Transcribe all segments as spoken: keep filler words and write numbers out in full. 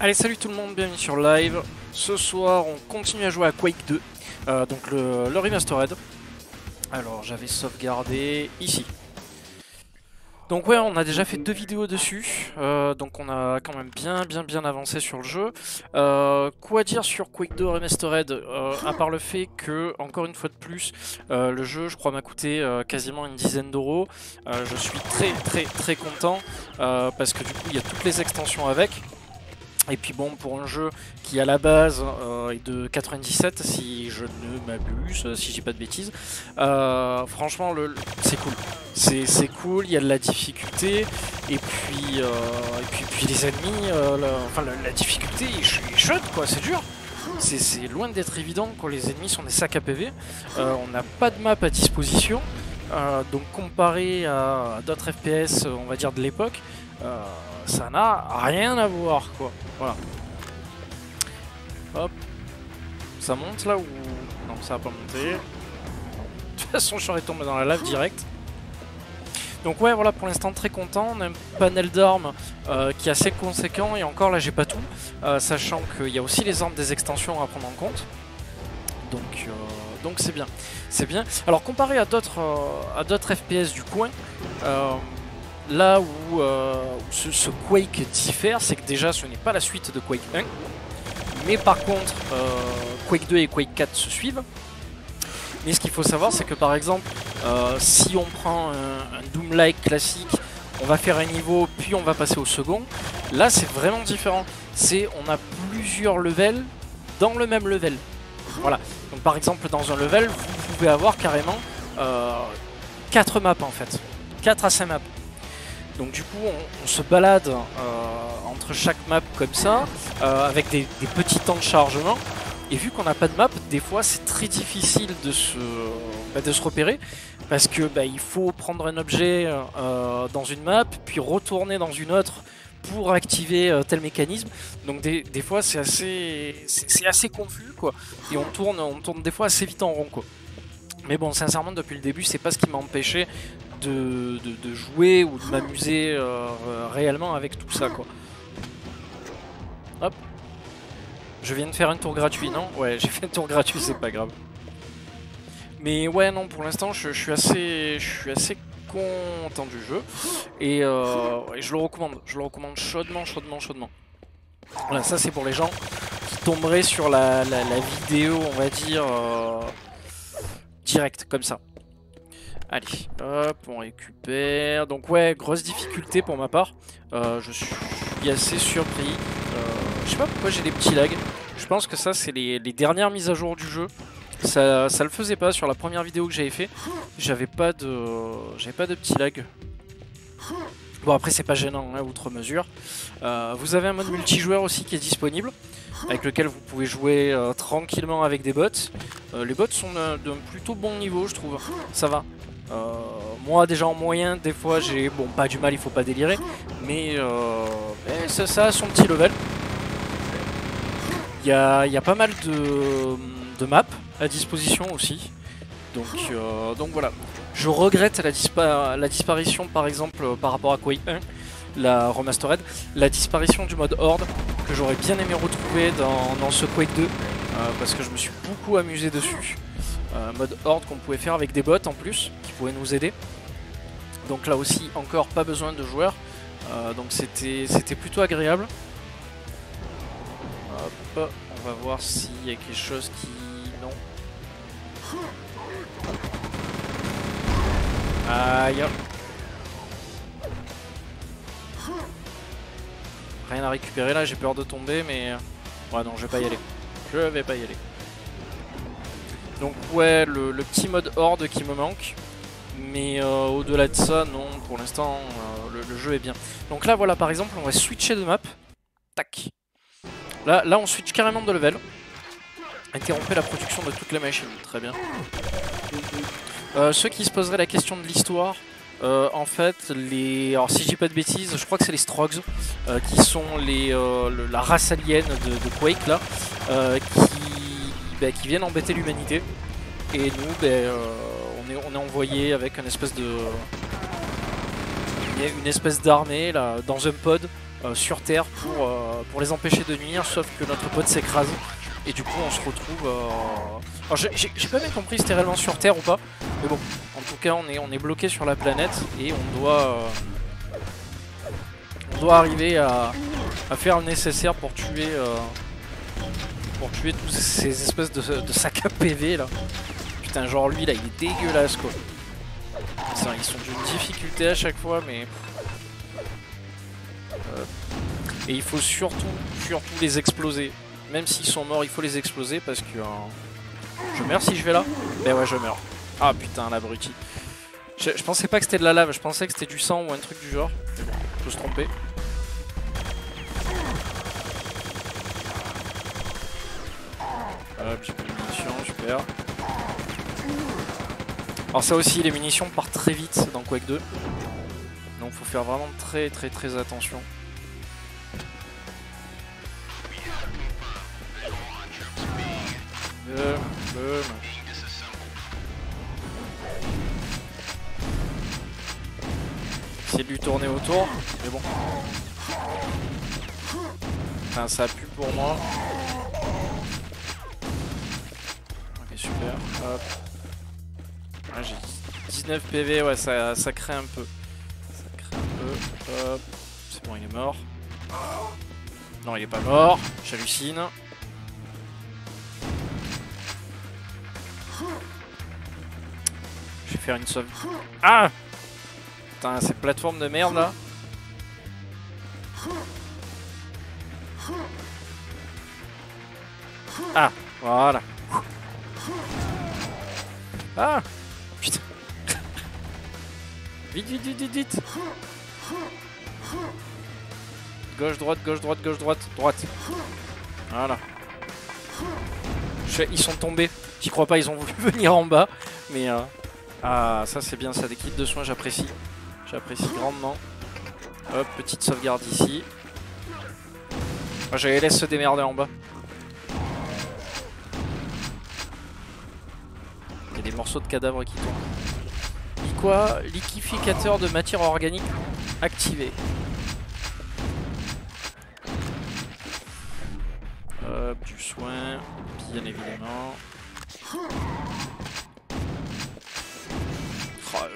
Allez, salut tout le monde, bienvenue sur live. Ce soir on continue à jouer à Quake deux, euh, donc le, le Remastered. Alors j'avais sauvegardé ici. Donc ouais, on a déjà fait deux vidéos dessus, euh, donc on a quand même bien bien bien avancé sur le jeu. Euh, quoi dire sur Quake deux Remastered, euh, à part le fait que, encore une fois de plus, euh, le jeu je crois m'a coûté euh, quasiment une dizaine d'euros. Euh, je suis très très très content, euh, parce que du coup il y a toutes les extensions avec. Et puis bon, pour un jeu qui à la base euh, est de quatre-vingt-dix-sept, si je ne m'abuse, si je dis pas de bêtises, euh, franchement le, le, c'est cool. C'est cool, il y a de la difficulté, et puis, euh, et puis, puis les ennemis, euh, la, enfin la, la difficulté est chaude quoi, c'est dur. C'est loin d'être évident quand les ennemis sont des sacs à P V, euh, on n'a pas de map à disposition, euh, donc comparé à d'autres F P S, on va dire de l'époque, euh, ça n'a rien à voir quoi, voilà. Hop, ça monte là ou... non, ça va pas monter. De toute façon je serais tombé dans la lave direct. Donc ouais, voilà, pour l'instant très content, on a un panel d'armes euh, qui est assez conséquent, et encore là j'ai pas tout, euh, sachant qu'il y a aussi les armes des extensions à prendre en compte. Donc euh, donc c'est bien, c'est bien. Alors comparé à d'autres euh, à d'autres F P S du coin, euh, là où, euh, où ce, ce Quake diffère, c'est que déjà ce n'est pas la suite de Quake un, mais par contre euh, Quake deux et Quake quatre se suivent. Mais ce qu'il faut savoir, c'est que par exemple, euh, si on prend un, un Doom-like classique, on va faire un niveau, puis on va passer au second. Là, c'est vraiment différent. C'est, on a plusieurs levels dans le même level. Voilà. Donc par exemple, dans un level, vous pouvez avoir carrément euh, quatre maps en fait, quatre à cinq maps. Donc du coup, on, on se balade euh, entre chaque map comme ça, euh, avec des, des petits temps de chargement. Et vu qu'on n'a pas de map, des fois c'est très difficile de se, bah, de se repérer, parce que bah, il faut prendre un objet euh, dans une map, puis retourner dans une autre pour activer euh, tel mécanisme. Donc des, des fois c'est assez, c'est assez confus quoi, et on tourne, on tourne des fois assez vite en rond quoi. Mais bon, sincèrement, depuis le début, c'est pas ce qui m'a empêché de, de, de jouer ou de m'amuser euh, réellement avec tout ça quoi. Hop. Je viens de faire un tour gratuit, non? Ouais, j'ai fait un tour gratuit, c'est pas grave. Mais ouais, non, pour l'instant, je, je suis assez, je suis assez content du jeu. Et, euh, et je le recommande, je le recommande chaudement, chaudement, chaudement. Voilà, ça c'est pour les gens qui tomberaient sur la, la, la vidéo, on va dire, euh, directe, comme ça. Allez, hop, on récupère. Donc ouais, grosse difficulté pour ma part. Euh, je suis assez surpris. Euh, Je sais pas pourquoi j'ai des petits lags. Je pense que ça c'est les, les dernières mises à jour du jeu. Ça, ça le faisait pas sur la première vidéo que j'avais fait. J'avais pas de, j'avais pas de petits lags. Bon, après c'est pas gênant hein, outre mesure. Euh, vous avez un mode multijoueur aussi qui est disponible, avec lequel vous pouvez jouer euh, tranquillement avec des bots. Euh, les bots sont d'un plutôt bon niveau, je trouve. Ça va. Euh, moi déjà en moyen, des fois j'ai bon pas du mal, il faut pas délirer, mais, euh, mais ça, ça a son petit level. Il y, y a pas mal de, de maps à disposition aussi, donc, euh, donc voilà. Je regrette la, dispa la disparition, par exemple, par rapport à Quake un, la Remastered, la disparition du mode Horde, que j'aurais bien aimé retrouver dans, dans ce Quake deux, euh, parce que je me suis beaucoup amusé dessus. Euh, mode Horde qu'on pouvait faire avec des bots en plus, qui pouvaient nous aider. Donc là aussi, encore pas besoin de joueurs, euh, donc c'était plutôt agréable. Hop, on va voir s'il y a quelque chose qui... non. Aïe, hop. Rien à récupérer là, j'ai peur de tomber, mais... ouais, non, je vais pas y aller. Je vais pas y aller. Donc ouais, le, le petit mode horde qui me manque. Mais euh, au-delà de ça, non, pour l'instant, euh, le, le jeu est bien. Donc là, voilà, par exemple, on va switcher de map. Tac. Là, là, on switch carrément de level. Interrompez la production de toutes les machines. Très bien. Euh, ceux qui se poseraient la question de l'histoire, euh, en fait, les... alors si je dis pas de bêtises, je crois que c'est les Stroggs, euh, qui sont les, euh, le, la race alien de, de Quake, là, euh, qui, bah, qui viennent embêter l'humanité. Et nous, bah, euh, on est, on est envoyés avec une espèce de... une espèce d'armée, là, dans un pod. euh, sur Terre pour, euh, pour les empêcher de nuire, sauf que notre pote s'écrase. Et du coup on se retrouve... Euh... Alors j'ai pas bien compris si c'était réellement sur Terre ou pas, mais bon, en tout cas on est, on est bloqué sur la planète et on doit... Euh... On doit arriver à, à faire le nécessaire pour tuer euh, pour tuer tous ces espèces de, de sacs à P V là. Putain, genre lui là il est dégueulasse quoi. Ça, ils sont d'une difficulté à chaque fois mais... Euh... Et il faut surtout, surtout les exploser. Même s'ils sont morts il faut les exploser parce que... Euh... Je meurs si je vais là? Ben ouais je meurs. Ah putain l'abruti. Je, je pensais pas que c'était de la lave, je pensais que c'était du sang ou un truc du genre. Mais bon, on peut se tromper. Hop, j'ai pris les munitions, super. Alors ça aussi, les munitions partent très vite dans Quake deux. Donc faut faire vraiment très très très attention. Boum, boum. Essayer de lui tourner autour, mais bon. Enfin, ça pue pour moi. Ok, super. Hop. Ah, j'ai dix-neuf P V, ouais, ça, ça crée un peu. Ça crée un peu. Hop. C'est bon, il est mort. Non, il est pas mort. J'hallucine. Je vais faire une sauve. Ah! Putain, ces plateformes de merde là. Ah, voilà. Ah, putain. Vite, vite, vite, vite, vite. Gauche, droite, gauche, droite, gauche, droite, droite. Voilà. Ils sont tombés. J'y crois pas, ils ont voulu venir en bas. Mais euh... ah, ça c'est bien, ça, des kits de soins, j'apprécie. J'apprécie grandement. Hop, petite sauvegarde ici. Oh, je les laisse se démerder en bas. Il y a des morceaux de cadavres qui tombent. Liquoi, liquificateur de matière organique activé. Hop, du soin, bien évidemment. Oh,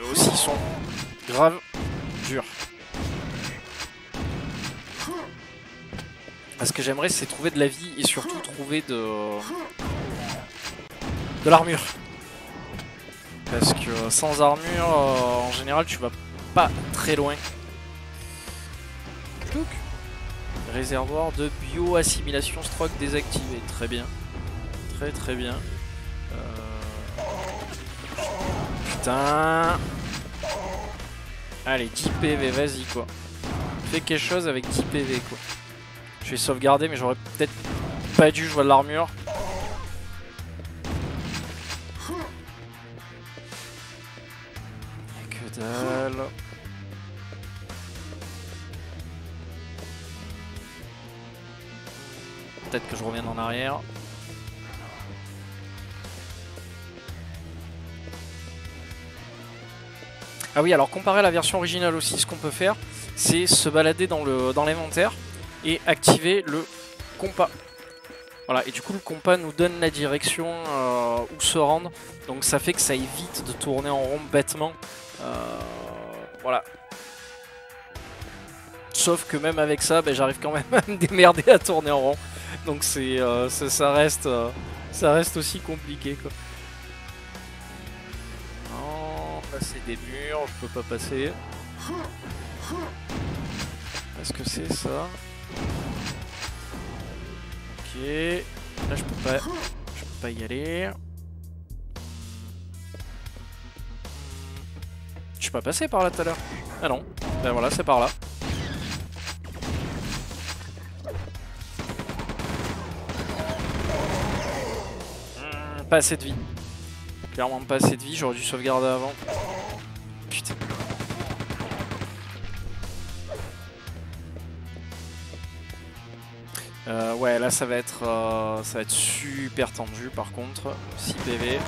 eux aussi ils sont... grave dur. Ah, ce que j'aimerais c'est trouver de la vie et surtout trouver de de l'armure. Parce que sans armure euh, en général tu vas pas très loin. Donc, réservoir de bioassimilation Strogg désactivé. Très bien. Très très bien. Euh... Putain. Allez, dix P V, vas-y quoi. Fais quelque chose avec dix P V quoi. Je vais sauvegarder mais j'aurais peut-être pas dû jouer de l'armure. Que dalle. Peut-être que je reviens en arrière. Ah oui, alors comparé à la version originale aussi, ce qu'on peut faire, c'est se balader dans le dans l'inventaire et activer le compas. Voilà, et du coup le compas nous donne la direction euh, où se rendre, donc ça fait que ça évite de tourner en rond bêtement. Euh, voilà. Sauf que même avec ça, bah, j'arrive quand même à me démerder à tourner en rond, donc c'est euh, ça, ça reste euh, ça reste aussi compliqué quoi. Passer des murs, je peux pas passer. Est-ce que c'est ça? Ok. Là je peux pas. Je peux pas y aller. Je suis pas passé par là tout à l'heure. Ah non. Ben voilà, c'est par là. Mmh, pas assez de vie. Clairement pas assez de vie, j'aurais dû sauvegarder avant. Putain. Euh, ouais, là ça va être euh, ça va être super tendu par contre. six P V.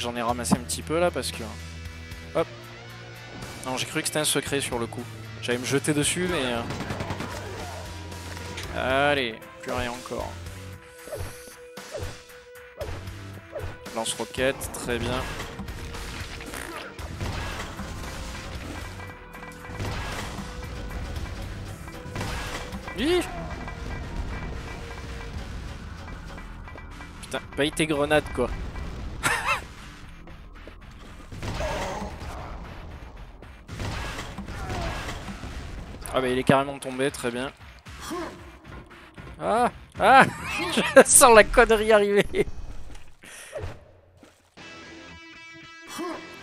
que j'en ai ramassé un petit peu là parce que... Hop. Non, j'ai cru que c'était un secret sur le coup. J'allais me jeter dessus, mais... Allez, plus rien encore. Lance-roquette, très bien. Hi. Putain, paye tes grenades quoi. Ah bah il est carrément tombé, très bien. Ah, ah. Je sens la connerie arriver.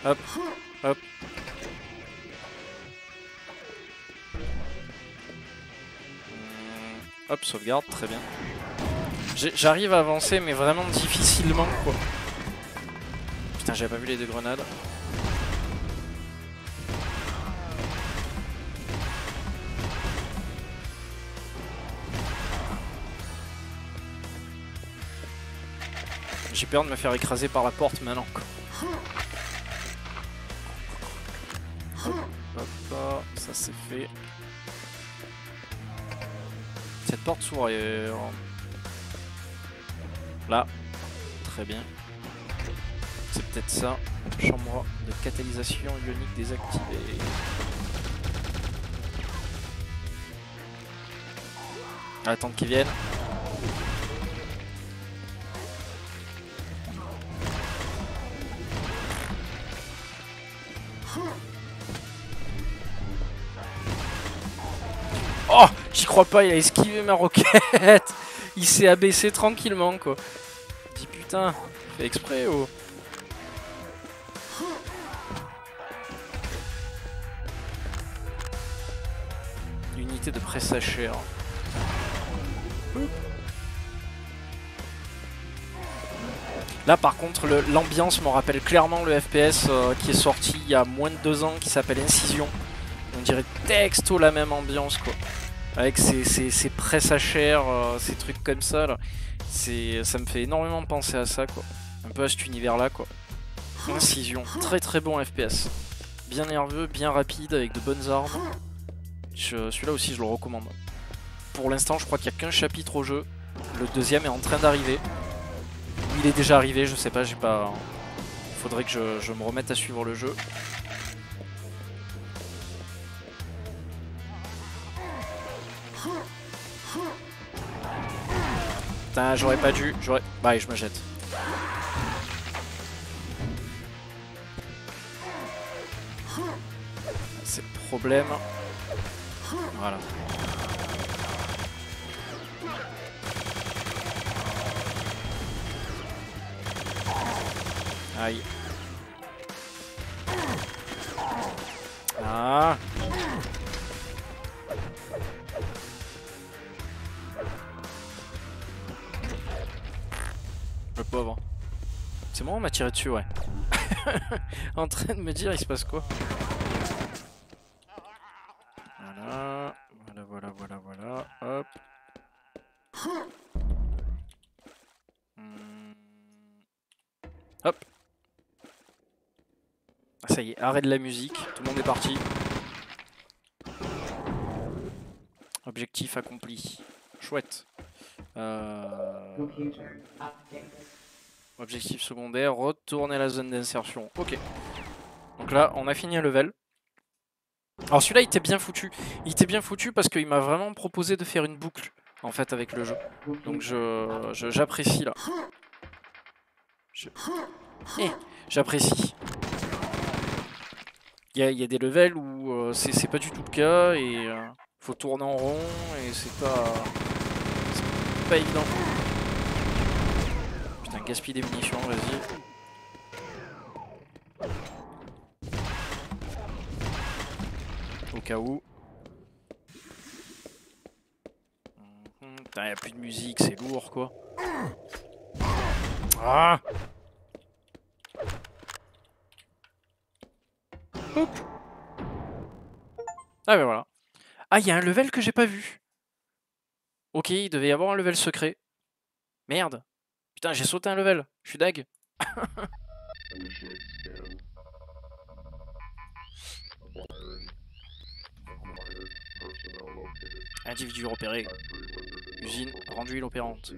Hop, hop. Hop, sauvegarde, très bien. J'arrive à avancer, mais vraiment difficilement, quoi. Putain, j'avais pas vu les deux grenades. J'ai peur de me faire écraser par la porte maintenant, quoi. Hop, hop, hop, ça c'est fait. Cette porte s'ouvre et... Là. Très bien. C'est peut-être ça. Chambre de catalysation ionique désactivée. Attendre qu'ils viennent. J'y crois pas, il a esquivé ma roquette. Il s'est abaissé tranquillement quoi. Je dis putain, fait exprès oh. Unité de presse à chair. Là par contre l'ambiance me rappelle clairement le F P S euh, qui est sorti il y a moins de deux ans qui s'appelle Incision. On dirait texto la même ambiance quoi. Avec ses, ses, ses presses à chair, euh, ces trucs comme ça, là. Ça me fait énormément penser à ça, quoi. Un peu à cet univers-là, quoi. Incision, très très bon F P S. Bien nerveux, bien rapide, avec de bonnes armes. Celui-là aussi, je le recommande. Pour l'instant, je crois qu'il n'y a qu'un chapitre au jeu. Le deuxième est en train d'arriver. Il est déjà arrivé, je sais pas, j'ai pas... Faudrait que je, je me remette à suivre le jeu. Putain, j'aurais pas dû, j'aurais... Bah allez, je me jette. C'est le problème. Voilà. Aïe. Ah. Pauvre. C'est moi, on m'a tiré dessus, ouais. En train de me dire, il se passe quoi? Voilà, voilà, voilà, voilà, voilà, hop. Hmm. Hop. Ah, ça y est, arrêt de la musique, tout le monde est parti. Objectif accompli. Chouette. Euh... Objectif secondaire, retourner à la zone d'insertion. Ok. Donc là, on a fini un level. Alors celui-là, il était bien foutu. Il était bien foutu parce qu'il m'a vraiment proposé de faire une boucle, en fait, avec le jeu. Donc je, je, j'apprécie, là. Je... Eh, j'apprécie. Il y a, y a des levels où euh, c'est pas du tout le cas, et euh, faut tourner en rond, et c'est pas... Pas évident. Putain, gaspille des munitions, vas-y. Au cas où. Putain, y'a plus de musique, c'est lourd quoi. Ah. Oup. Ah ben voilà. Ah, y'a un level que j'ai pas vu. Ok, il devait y avoir un level secret. Merde. Putain, j'ai sauté un level. Je suis dag. Individu repéré. Usine rendue inopérante.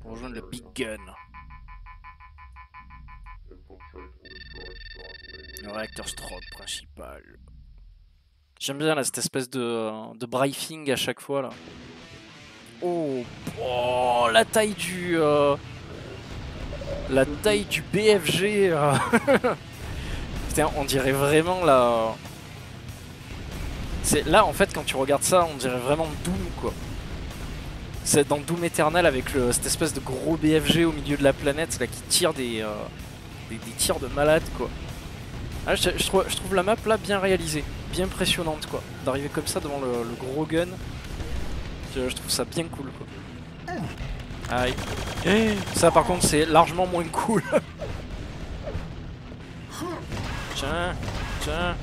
Pour rejoindre le Big Gun. Le réacteur Strogg principal. J'aime bien là cette espèce de, de briefing à chaque fois là. Oh, oh la taille du euh, la taille du B F G. Euh. Putain, on dirait vraiment là. C'est là en fait quand tu regardes ça, on dirait vraiment Doom quoi. C'est dans Doom Eternal avec le, cette espèce de gros B F G au milieu de la planète là qui tire des euh, des, des tirs de malade quoi. Ah, je, je, trouve, je trouve la map là bien réalisée, bien impressionnante quoi, d'arriver comme ça devant le, le gros gun, je, je trouve ça bien cool quoi. Aïe. Ça par contre c'est largement moins cool. Tiens, tiens.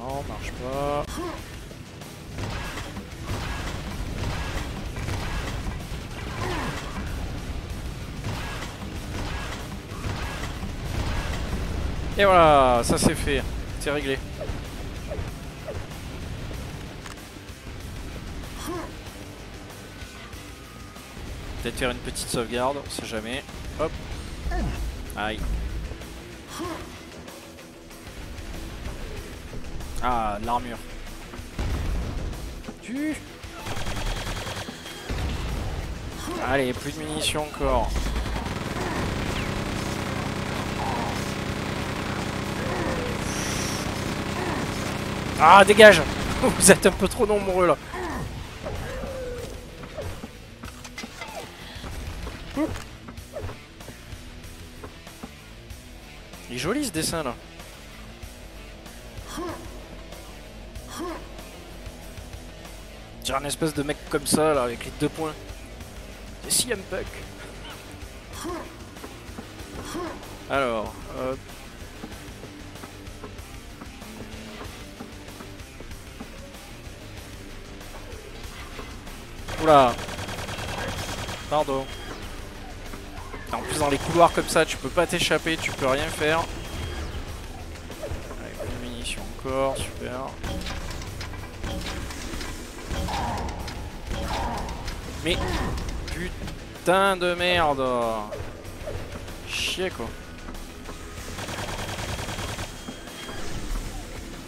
Non, marche pas. Et voilà, ça c'est fait, c'est réglé. Peut-être faire une petite sauvegarde, on sait jamais. Hop. Aïe. Ah, l'armure. Tu. Allez, plus de munitions encore. Ah, dégage! Vous êtes un peu trop nombreux là! Il est joli ce dessin là! J'ai un espèce de mec comme ça là, avec les deux points. C'est C M Punk! Alors, euh. Oula. Pardon. En plus dans les couloirs comme ça tu peux pas t'échapper, tu peux rien faire. Avec une munition encore, super. Mais putain de merde. Chier quoi.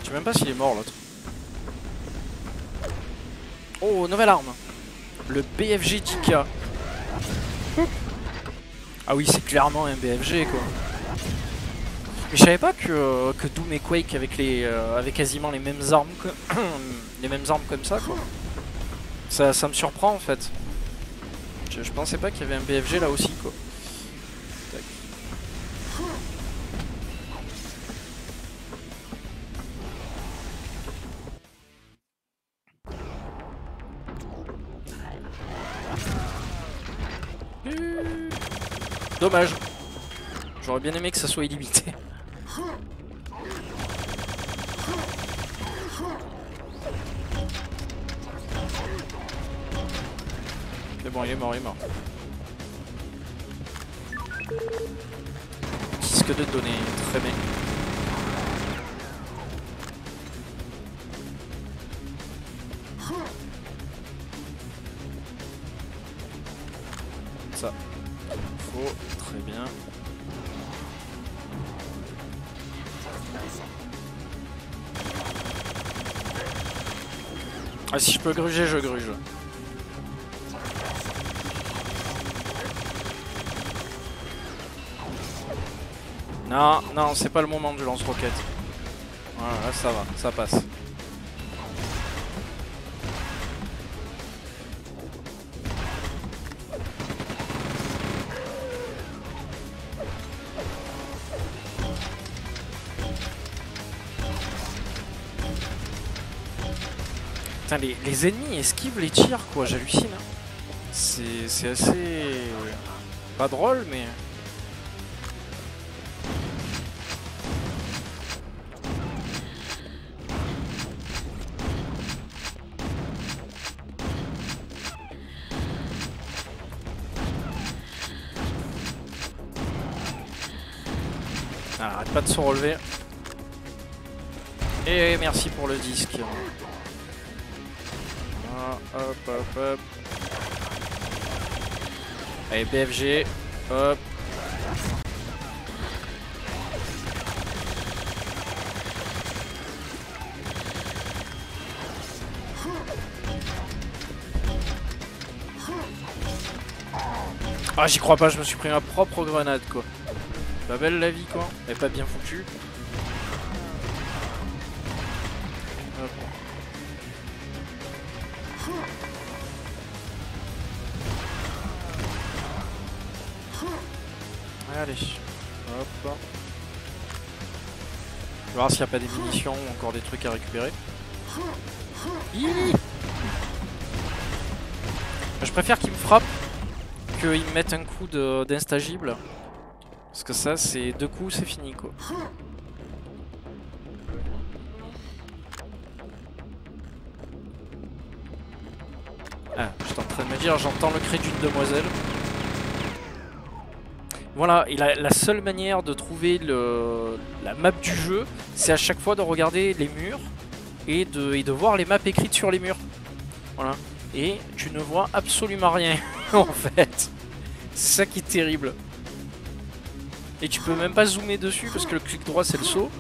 Je sais même pas s'il est mort l'autre. Oh, nouvelle arme. Le B F G T K. Ah oui, c'est clairement un B F G quoi. Mais je savais pas que, que Doom et Quake avec les euh, avec quasiment les mêmes armes que les mêmes armes comme ça quoi. Ça, ça me surprend en fait. Je, je pensais pas qu'il y avait un B F G là aussi quoi. Tac. Dommage, j'aurais bien aimé que ça soit illimité. Mais bon, il est mort, il est mort. Disque de données, très bien. Ça. Oh, très bien. Ah, si je peux gruger, je gruge. Non, non, c'est pas le moment du lance-roquette. Voilà, là ça va, ça passe. Putain, les, les ennemis esquivent les tirs quoi, j'hallucine hein. C'est assez... pas drôle mais... Ah, arrête pas de se relever. Et merci pour le disque. Ah, hop, hop, hop. Allez, B F G. Hop. Ah, j'y crois pas, je me suis pris ma propre grenade, quoi. Pas belle la vie, quoi. Elle est pas bien foutue. Hop. Allez, hop. Je vais voir s'il n'y a pas des munitions ou encore des trucs à récupérer. Hihi, je préfère qu'il me frappe qu'il me mette un coup d'instagible. Parce que ça, c'est deux coups, c'est fini, quoi. Ah, j'étais en train de me dire, j'entends le cri d'une demoiselle. Voilà, et la, la seule manière de trouver le, la map du jeu, c'est à chaque fois de regarder les murs et de, et de voir les maps écrites sur les murs. Voilà. Et tu ne vois absolument rien, en fait. C'est ça qui est terrible. Et tu peux même pas zoomer dessus parce que le clic droit c'est le saut.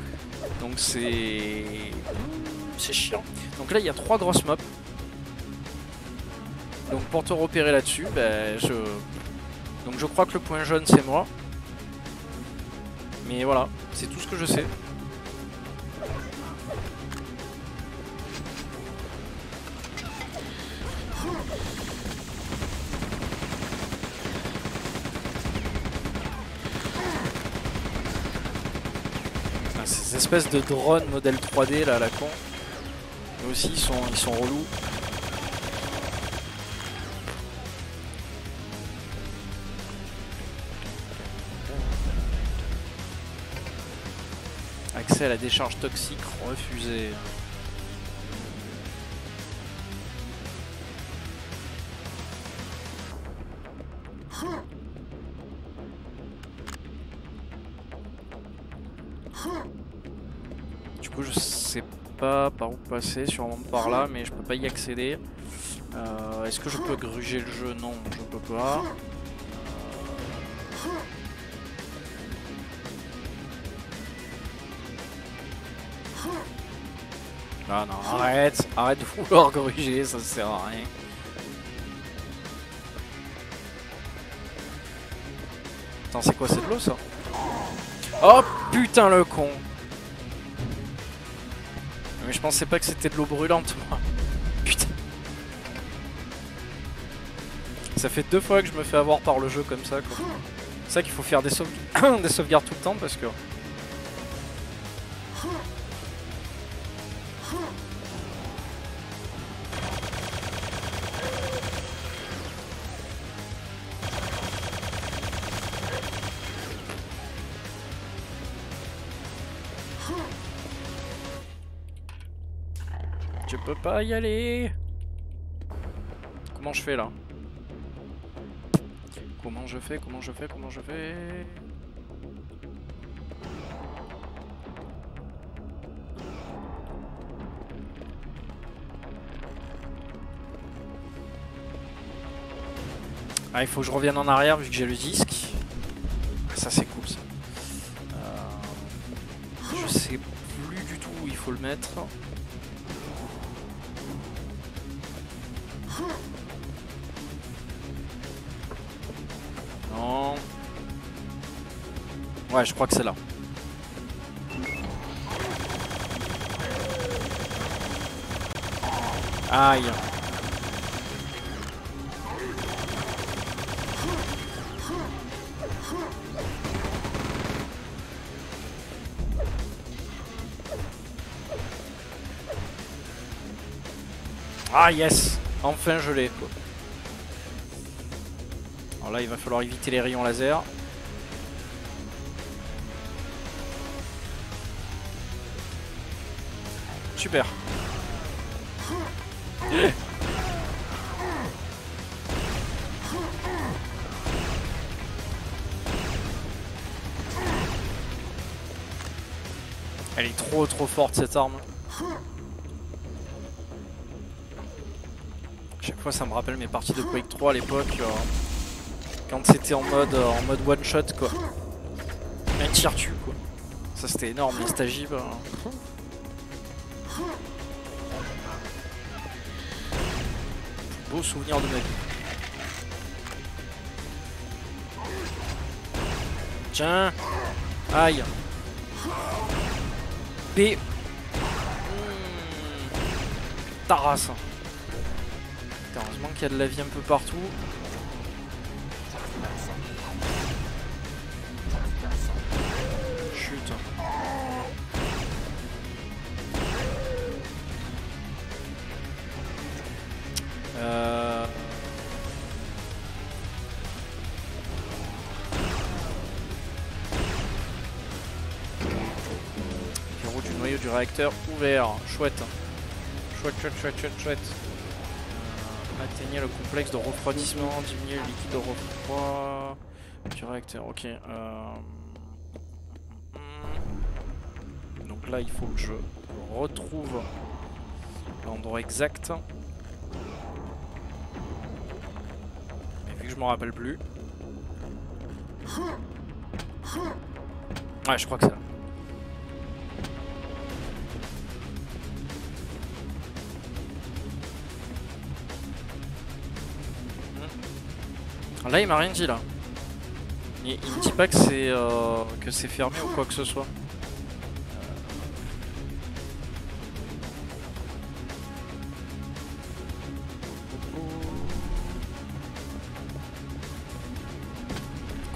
Donc c'est... c'est chiant. Donc là il y a trois grosses maps. Donc pour te repérer là-dessus, ben, je... donc je crois que le point jaune c'est moi. Mais voilà, c'est tout ce que je sais. Espèce de drone modèle trois D là à la con. Eux aussi ils sont, ils sont relous. Accès à la décharge toxique refusé. Par où passer, sûrement par là, mais je peux pas y accéder. Euh, Est-ce que je peux gruger le jeu? Non, je peux pas. Non, non, arrête, arrête de vouloir gruger, ça sert à rien. Attends, c'est quoi, c'est de l'eau ça? Oh putain, le con! Mais je pensais pas que c'était de l'eau brûlante, moi. Putain. Ça fait deux fois que je me fais avoir par le jeu comme ça, quoi. C'est ça qu'il faut faire des, sauve des sauvegardes tout le temps, parce que... je peux pas y aller. Comment je fais là? Comment je fais? Comment je fais? Comment je fais? Ah, il faut que je revienne en arrière vu que j'ai le disque. Ça c'est cool ça. Euh, je sais plus du tout où il faut le mettre. Non. Ouais, je crois que c'est là. Aïe. Ah yes. Enfin je l'ai, quoi. Alors là il va falloir éviter les rayons laser. Super. Elle est trop trop forte cette arme. Chaque fois ça me rappelle mes parties de Quake trois à l'époque, euh, quand c'était en mode euh, en mode one shot quoi. Un tir tue quoi. Ça c'était énorme, les stagives. Euh... Beau souvenir de ma vie. Tiens. Aïe. B. Taras. Heureusement qu'il y a de la vie un peu partout. Chut. Euh... Bureau du noyau du réacteur ouvert. Chouette. Chouette, chouette, chouette, chouette, chouette. Atteignez le complexe de refroidissement, diminuez le liquide de refroid du réacteur, ok. Euh... Donc là il faut que je retrouve l'endroit exact. Mais vu que je m'en rappelle plus. Ouais, je crois que c'est là. Là il m'a rien dit là. Il, il me dit pas que c'est euh, que c'est fermé ou quoi que ce soit.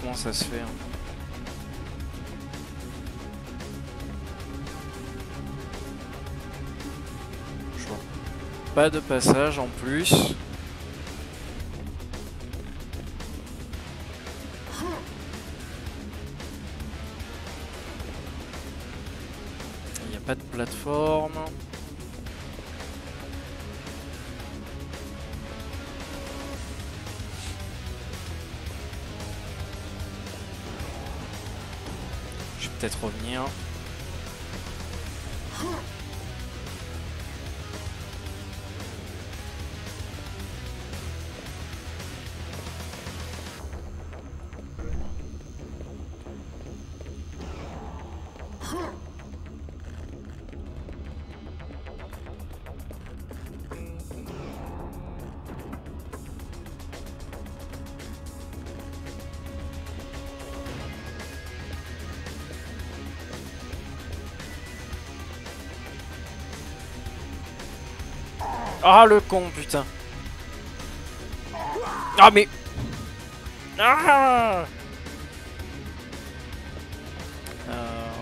Comment ça se fait hein? Je vois. Pas de passage en plus. Pas de plateforme. Je vais peut-être revenir. Ah le con putain. Ah mais ah euh...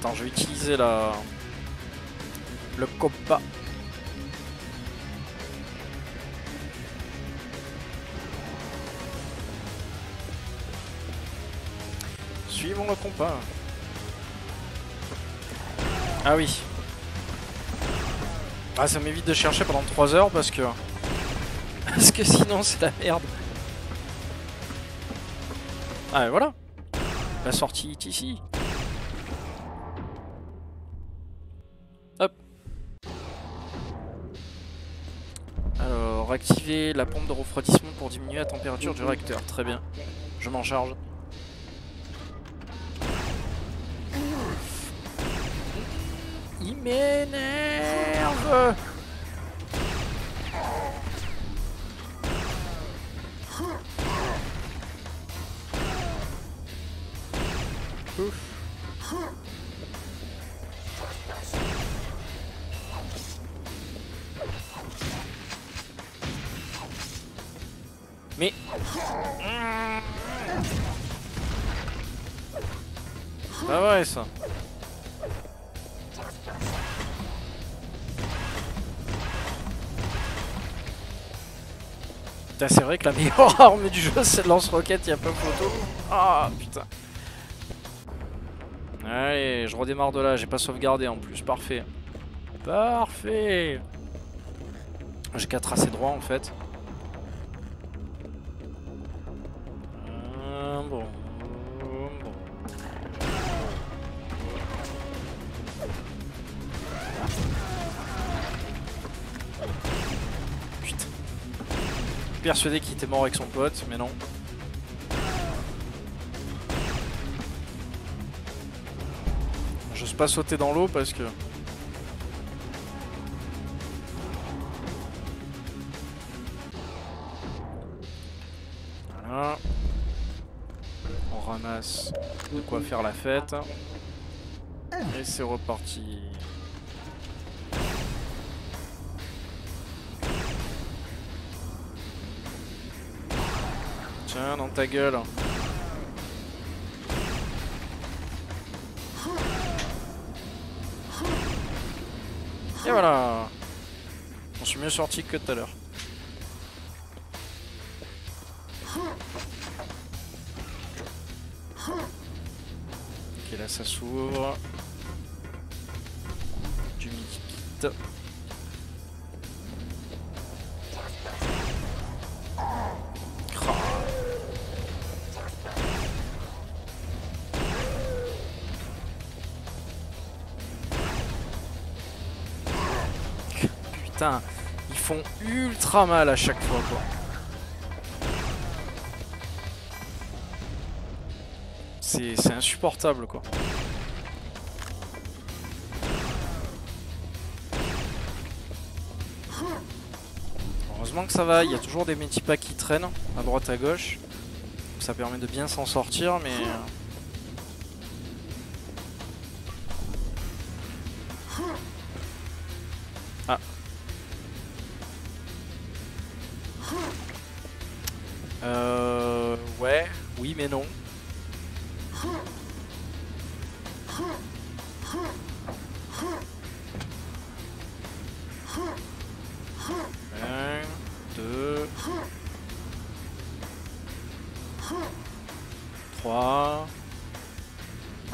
Attends, je vais utiliser la le copa. Suivons le compas. Ah oui. Ah ça m'évite de chercher pendant trois heures parce que... Parce que sinon c'est la merde. Ah et voilà. La sortie est ici. Hop. Alors, activer la pompe de refroidissement pour diminuer la température du réacteur. Très bien. Je m'en charge. M'énerve. Ouf. Mais... Ah ouais ça. Putain, c'est vrai que la meilleure arme du jeu c'est le lance-roquette, y'a pas photo. Ah putain. Allez, je redémarre de là, j'ai pas sauvegardé en plus, parfait. Parfait. J'ai qu'à tracer droit en fait. persuadé qu'il était mort avec son pote, mais non. J'ose pas sauter dans l'eau parce que... Voilà. On ramasse de quoi faire la fête. Et c'est reparti. Tiens, dans ta gueule. Et voilà. On s'est mieux sorti que tout à l'heure. Ok, là ça s'ouvre. Du mini-kit. Putain, ils font ultra mal à chaque fois quoi. C'est insupportable quoi. Heureusement que ça va, il y a toujours des multipacks qui traînent à droite à gauche. Donc ça permet de bien s'en sortir mais... Ah. Euh... Ouais, oui mais non. un, deux, trois.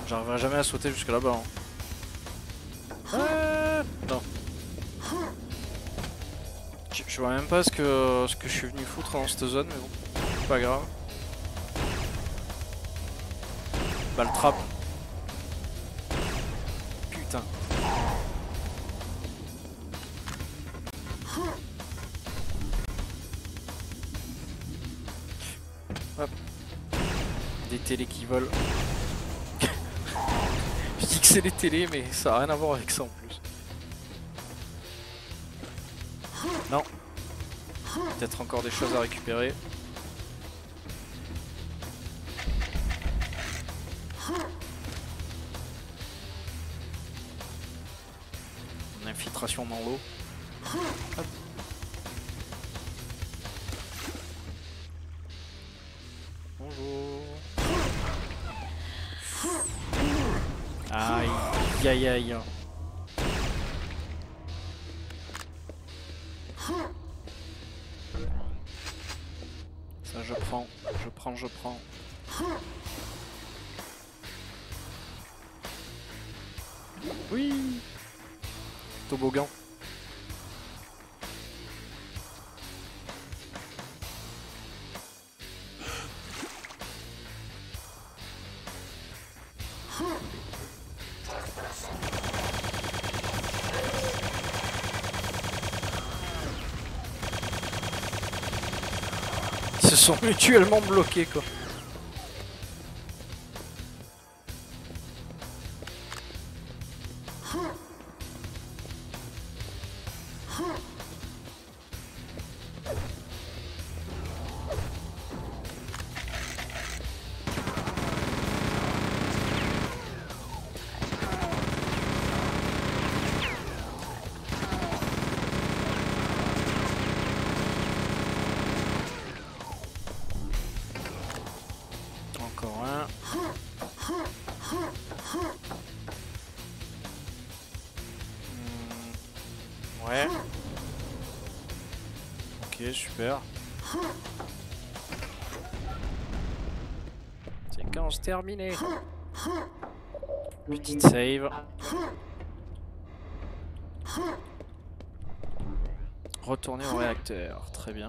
J'arriverai jamais à sauter jusque là-bas. Hein. Ah, non. Je, je vois même pas ce que ce que je suis venu foutre dans cette zone, mais bon, c'est pas grave. Bah le trap. Putain. Hop. Des télés qui volent. Je dis que c'est des télés mais ça a rien à voir avec ça en plus. Non. Peut-être encore des choses à récupérer. Une infiltration dans l'eau. Hop. Bonjour. Aïe, aïe, aïe. Ça je prends, je prends, je prends. Oui. Toboggan. Ils se sont mutuellement bloqués quoi. Ouais. Ok, super. Séquence terminée. Petite save. Retourner au réacteur, très bien.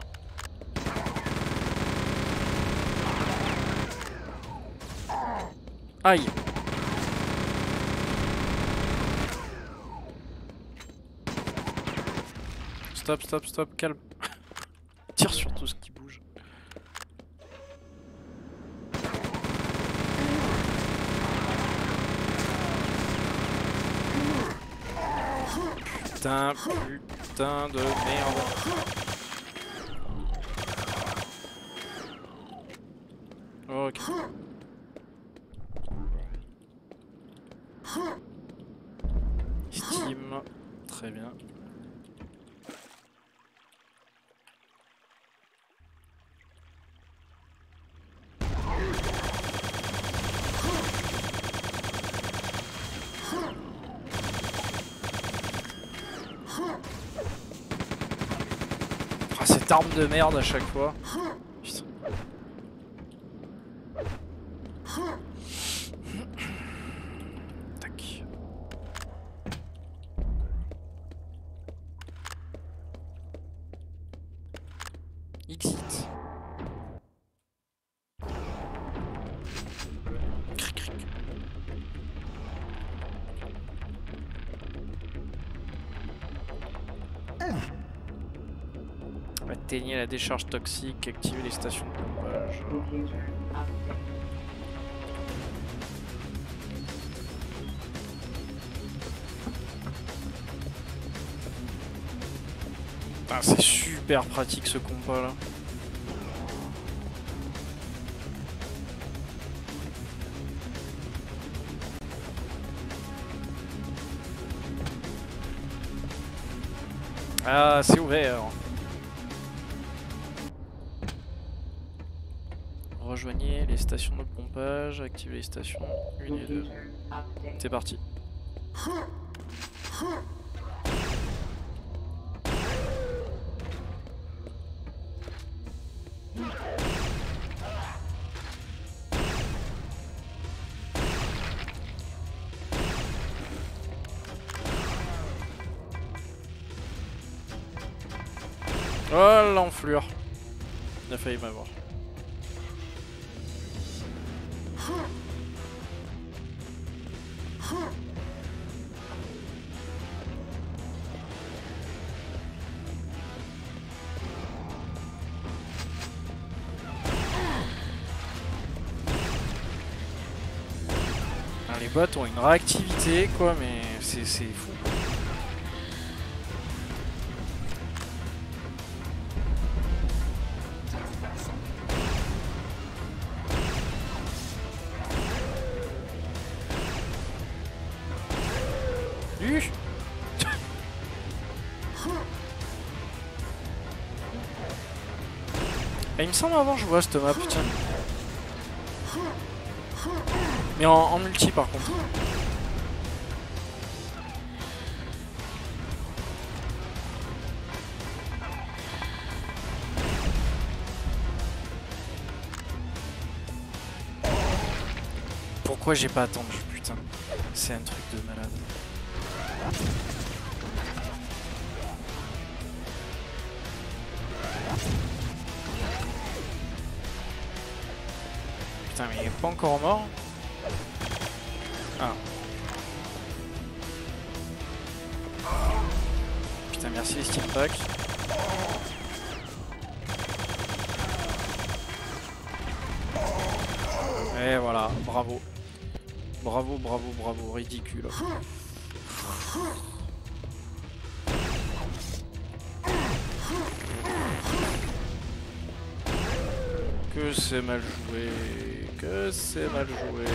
Aïe. Stop, stop, stop, calme. Tire sur tout ce qui bouge. Putain, putain de merde. Ok. Steam, très bien. Arme de merde à chaque fois. Putain. Tac. Exit. Cric cric. Éteigner la décharge toxique, activer les stations de pompage. Ah, c'est super pratique ce combat là. Ah, c'est ouvert. Rejoignez les stations de pompage, activez les stations une et deux. C'est parti. Oh l'enflure. Il a failli m'avoir. Les bots ont une réactivité quoi, mais c'est fou. Il me semble avant je vois cette map, putain. Mais en, en multi par contre. Pourquoi j'ai pas attendu, putain. C'est un truc de malade. Putain mais il est pas encore mort. Ah. Putain merci les steam packs. Et voilà, bravo. Bravo, bravo, bravo, ridicule. Que c'est mal joué, que c'est mal joué.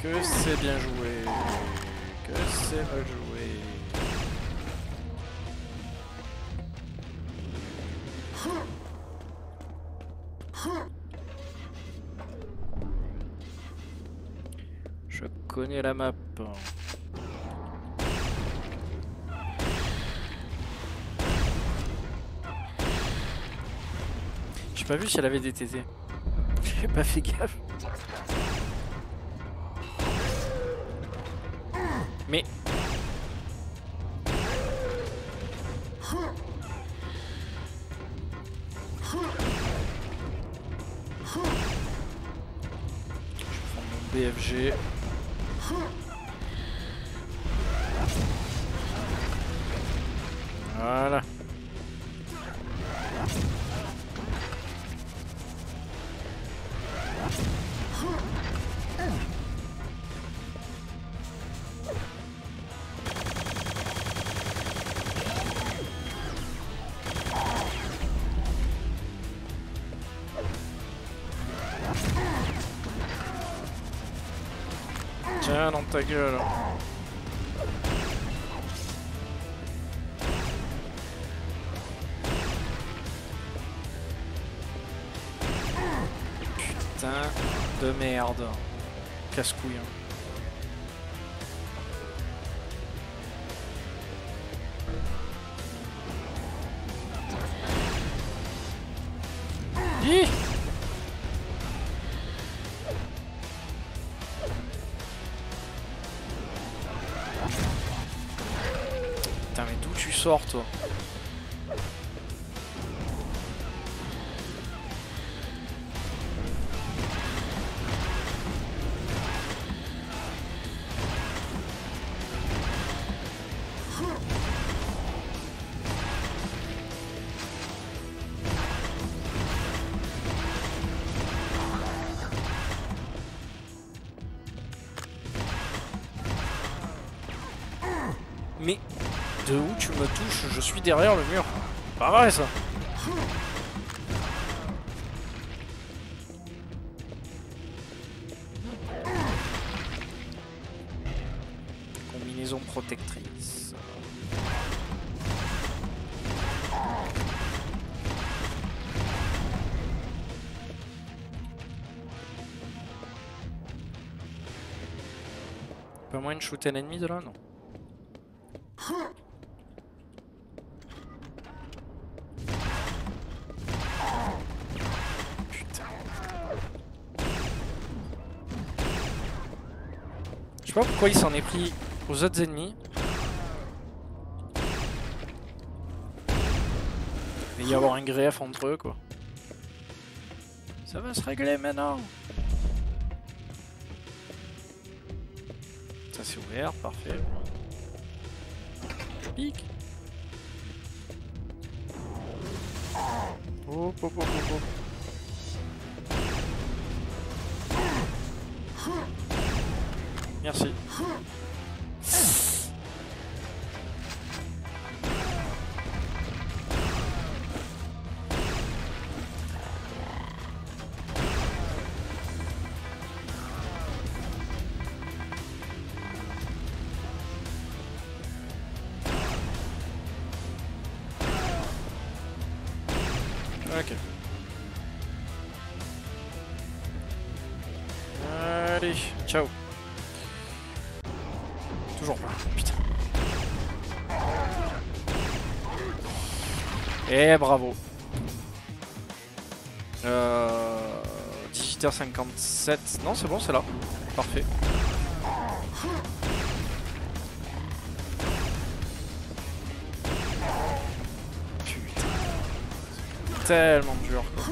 Que c'est bien joué, que c'est mal joué. Je connais la map. J'ai pas vu si elle avait des T T. J'ai pas fait gaffe. Mais... je vais prendre mon B F G. Voilà. Tiens, dans ta gueule. Putain de merde. Casse-couille, hein. Putain, mais d'où tu sors, toi? Mais de où tu me touches? Je suis derrière le mur. Pas vrai ça. Combinaison protectrice. Pas moyen de shooter un ennemi de là, non? Je sais pas pourquoi il s'en est pris aux autres ennemis. Il va y avoir un grief entre eux, quoi. Ça va se régler maintenant. Ça s'est ouvert, parfait. Pique. Oh, oh, oh, oh, oh. Merci. Ok. Allez, ciao. Toujours pas, putain. Et bravo. Euh, dix-huit heures cinquante-sept. Non, c'est bon, c'est là. Parfait. Putain. C'est tellement dur, quoi.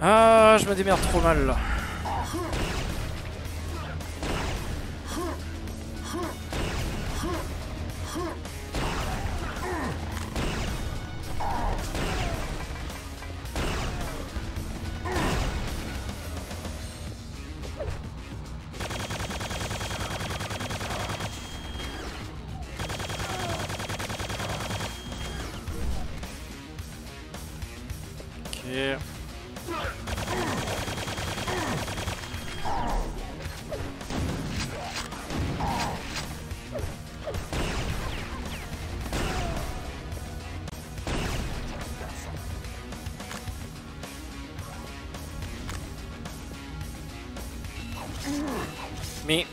Ah, je me démerde trop mal là. Ok. Mais...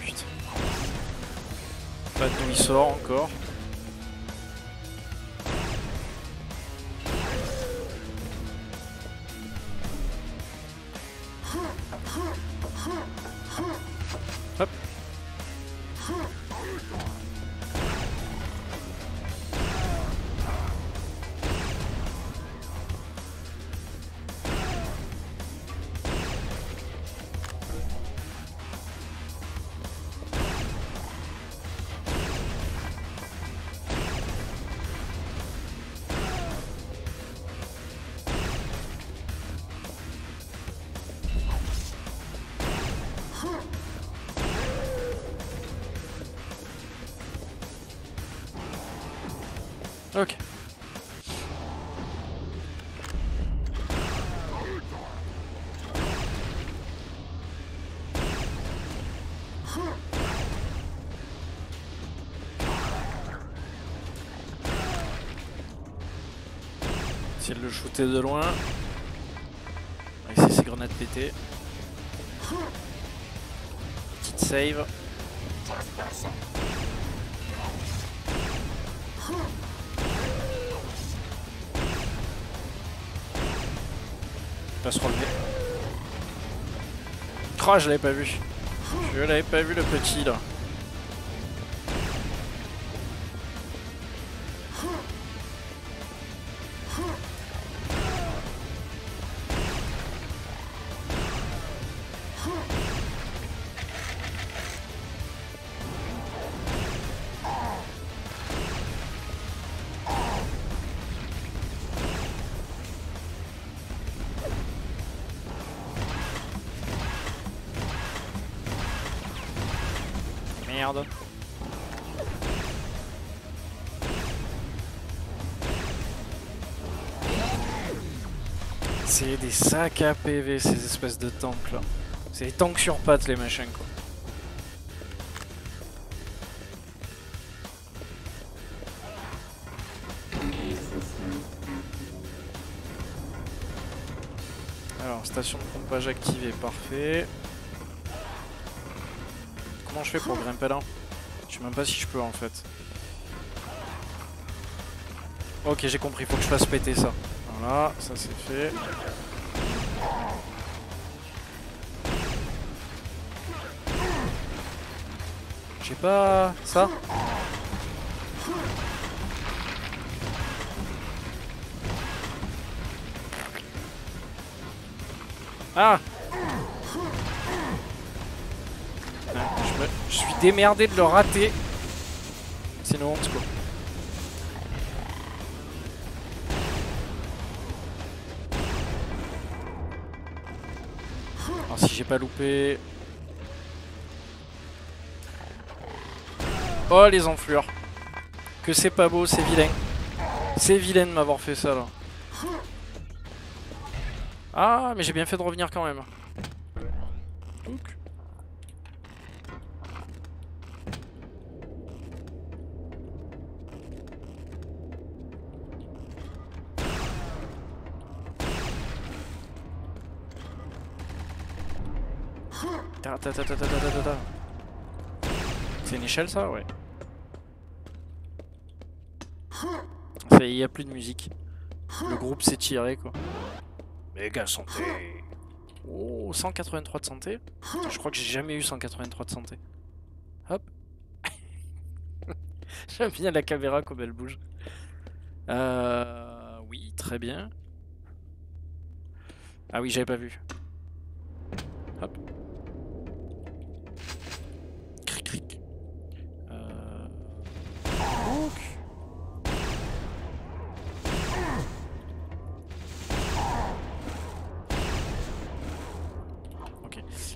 putain. Pas de demi sort encore. Hop. Ok. Essayez de le shooter de loin. Ici c'est grenade pétée. Petite save. Il va se relever. Oh, je l'avais pas vu. Je l'avais pas vu le petit là. Merde. C'est des sacs à P V ces espèces de tanks là. C'est des tanks sur pattes les machins quoi. Alors station de pompage activée, parfait. Comment je fais pour grimper là? Je sais même pas si je peux en fait. Ok, j'ai compris, faut que je fasse péter ça. Voilà, ça c'est fait. J'ai pas ça. Ah! Je suis démerdé de le rater. C'est une honte quoi. Alors si j'ai pas loupé. Oh les enflures. Que c'est pas beau, c'est vilain. C'est vilain de m'avoir fait ça là. Ah mais j'ai bien fait de revenir quand même. Donc. C'est une échelle ça? Ouais. Ça y est, y a plus de musique. Le groupe s'est tiré quoi. Méga santé. Oh, cent quatre-vingt-trois de santé. Je crois que j'ai jamais eu cent quatre-vingt-trois de santé. Hop. J'aime bien la caméra comme elle bouge. Euh... Oui, très bien. Ah oui, j'avais pas vu. Hop.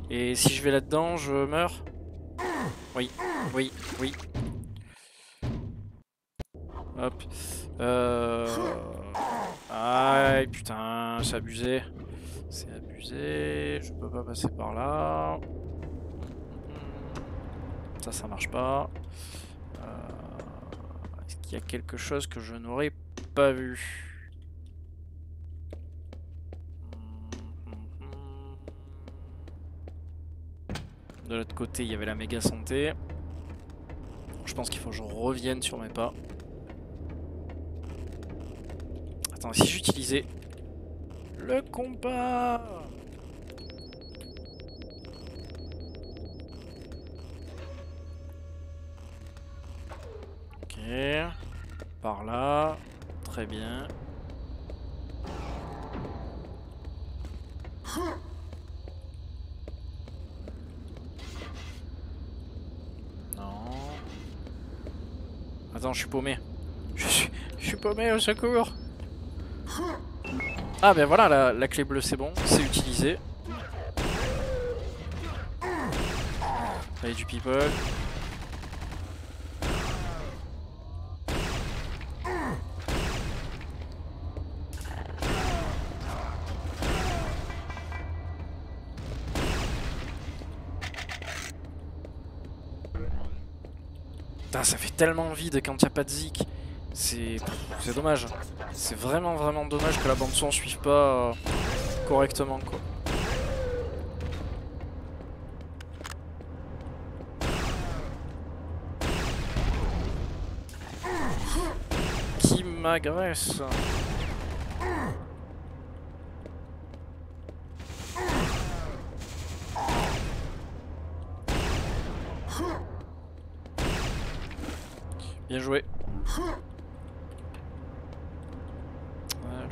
Et si je vais là-dedans, je meurs? Oui, oui, oui. Hop. Euh... Aïe, putain, c'est abusé. C'est abusé. Je peux pas passer par là. Ça, ça marche pas. Euh... Est-ce qu'il y a quelque chose que je n'aurais pas vu ? De l'autre côté, il y avait la méga santé. Je pense qu'il faut que je revienne sur mes pas. Attends, si j'utilisais le compas. Ok. Par là. Très bien. Attends, je suis paumé. Je suis, je suis paumé, au secours. Ah ben voilà, la, la clé bleue c'est bon, c'est utilisé. Allez du people. Putain, ça fait tellement vide quand il n'y a pas de zik. C'est dommage. C'est vraiment vraiment dommage que la bande son suive pas euh, correctement quoi. Qui m'agresse? Bien joué. Alors...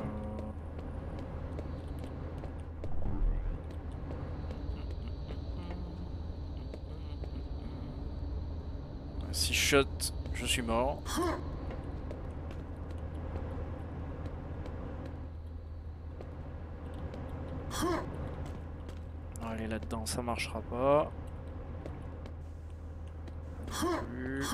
Si je shot, je suis mort. Allez, là-dedans, ça marchera pas. Plus.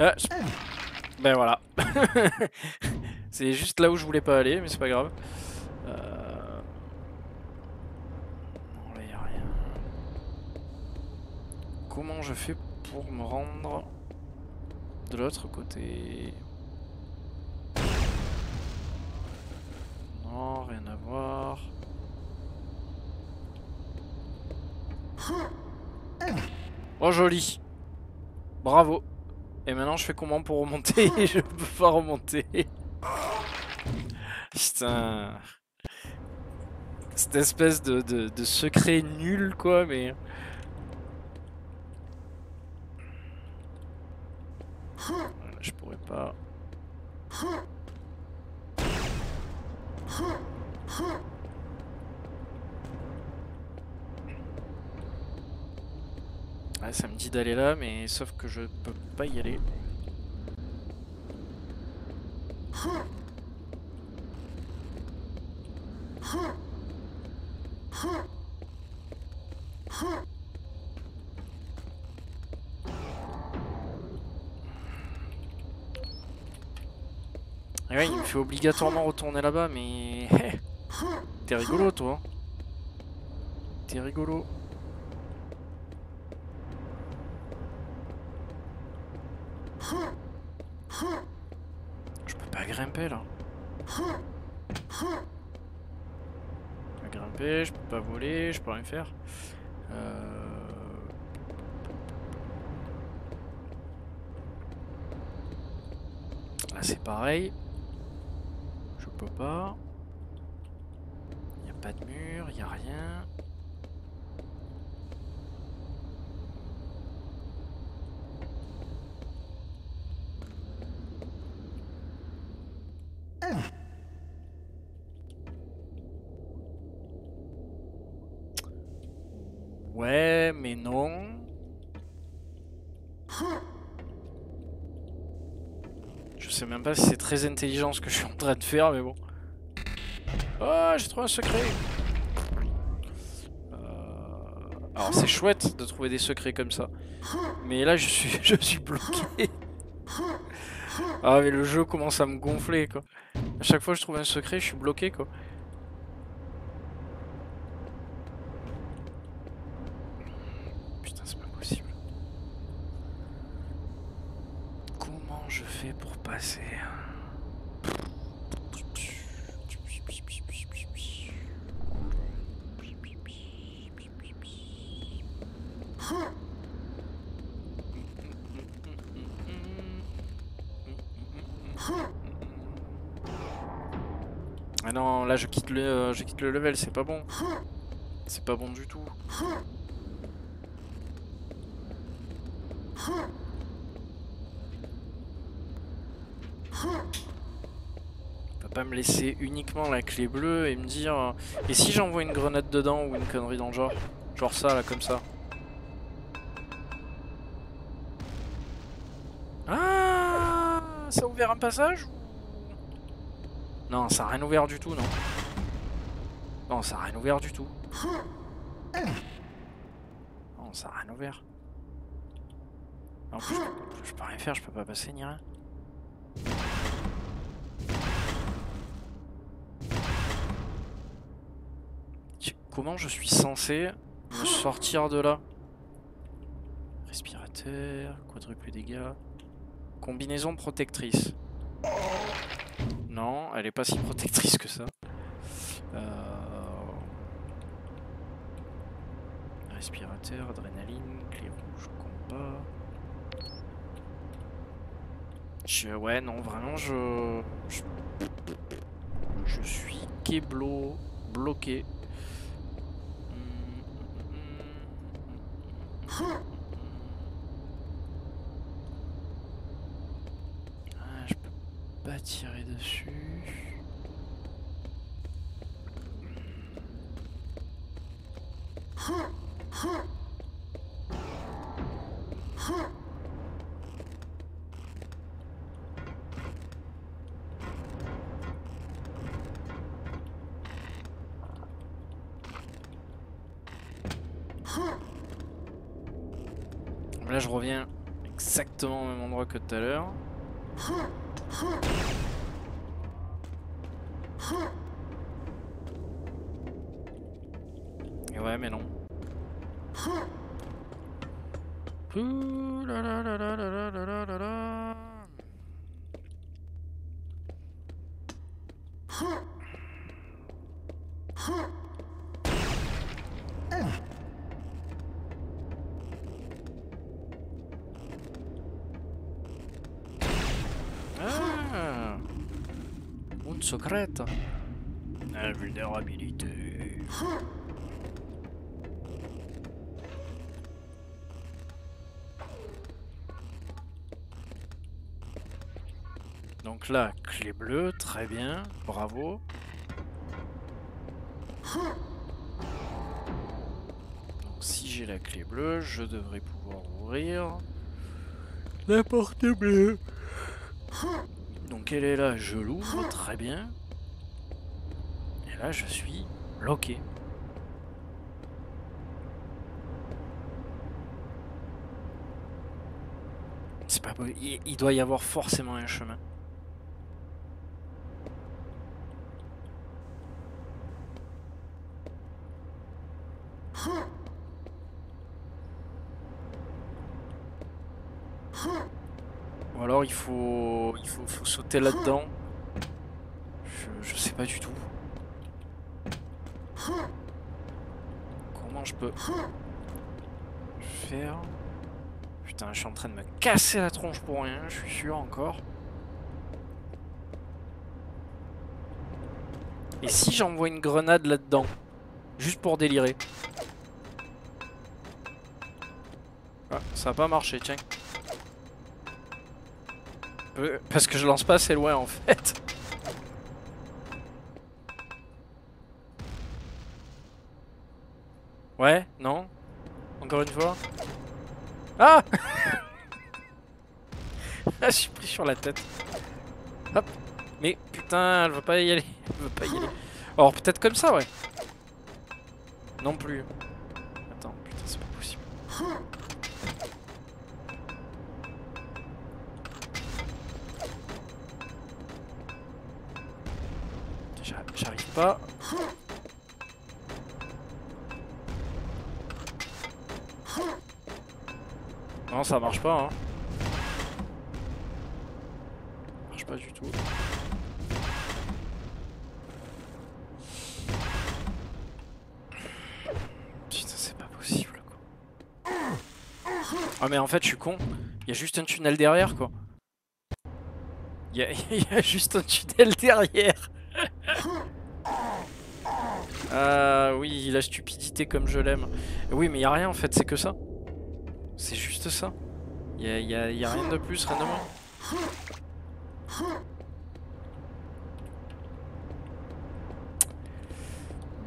Euh, je... Ben voilà. C'est juste là où je voulais pas aller, mais c'est pas grave. Euh... Non, là, y a rien. Comment je fais pour me rendre de l'autre côté? Non, rien à voir. Oh joli. Bravo. Et maintenant je fais comment pour remonter? Je peux pas remonter. Putain. Cette espèce de, de, de secret nul quoi, mais... Voilà, je pourrais pas... Ouais, ça me dit d'aller là, mais sauf que je peux pas y aller. Et ouais, il me fait obligatoirement retourner là-bas, mais... T'es rigolo, toi. T'es rigolo. Je peux pas grimper là. Je peux pas grimper, je peux pas voler, je peux rien faire. Euh... Là c'est pareil. Je peux pas. Y a pas de mur, y a rien. Ouais, mais non. Je sais même pas si c'est très intelligent ce que je suis en train de faire, mais bon. Oh, j'ai trouvé un secret. Euh... Alors c'est chouette de trouver des secrets comme ça, mais là je suis, je suis bloqué. Ah mais le jeu commence à me gonfler quoi. À chaque fois que je trouve un secret, je suis bloqué quoi. Putain, c'est pas possible. Comment je fais pour passer? Ah non, là je quitte le, euh, je quitte le level, c'est pas bon. C'est pas bon du tout. On peut pas me laisser uniquement la clé bleue et me dire... Euh, et si j'envoie une grenade dedans ou une connerie dans le genre? Genre ça là, comme ça. Ah, ça a ouvert un passage? Non, ça n'a rien ouvert du tout, non. Non, ça n'a rien ouvert du tout. Non, ça n'a rien ouvert. En plus, je peux rien faire, je peux pas passer ni rien. Comment je suis censé me sortir de là? Respirateur, quadruple dégâts. Combinaison protectrice. Non, elle est pas si protectrice que ça. Euh... Respirateur, adrénaline, clé rouge, combat. Je... Ouais, non, vraiment, je... Je, je suis keblo, bloqué. Ah, je peux pas tirer dessus. Là je reviens exactement au même endroit que tout à l'heure. Ouais mais non. Ouh là là là là là là là là là. Secrète. Invulnérabilité. Donc là, clé bleue, très bien, bravo. Donc si j'ai la clé bleue, je devrais pouvoir ouvrir la porte bleue. Donc elle est là, je l'ouvre, très bien. Et là, je suis bloqué. C'est pas possible. Il, il doit y avoir forcément un chemin. Ou alors il faut, il faut, faut sauter là-dedans. Je, je sais pas du tout. Comment je peux faire? Putain, je suis en train de me casser la tronche pour rien, je suis sûr encore. Et si j'envoie une grenade là-dedans? Juste pour délirer. Ah, ça a pas marché, tiens. Parce que je lance pas assez loin en fait. Ouais, non? Encore une fois? Ah! Ah, je suis pris sur la tête. Hop! Mais putain, elle veut pas y aller. Elle veut pas y aller. Or, peut-être comme ça, ouais. Non plus. Attends, putain, c'est pas possible. J'arrive pas. Non, ça marche pas, hein. Ça marche pas du tout. Putain, c'est pas possible, quoi. Ah, mais en fait, je suis con. Il y a juste un tunnel derrière, quoi. Il y a, il y a juste un tunnel derrière. Ah oui, la stupidité comme je l'aime. Oui, mais il n'y a rien en fait, c'est que ça. C'est juste ça. Il n'y a, a, a rien de plus, rien de moins.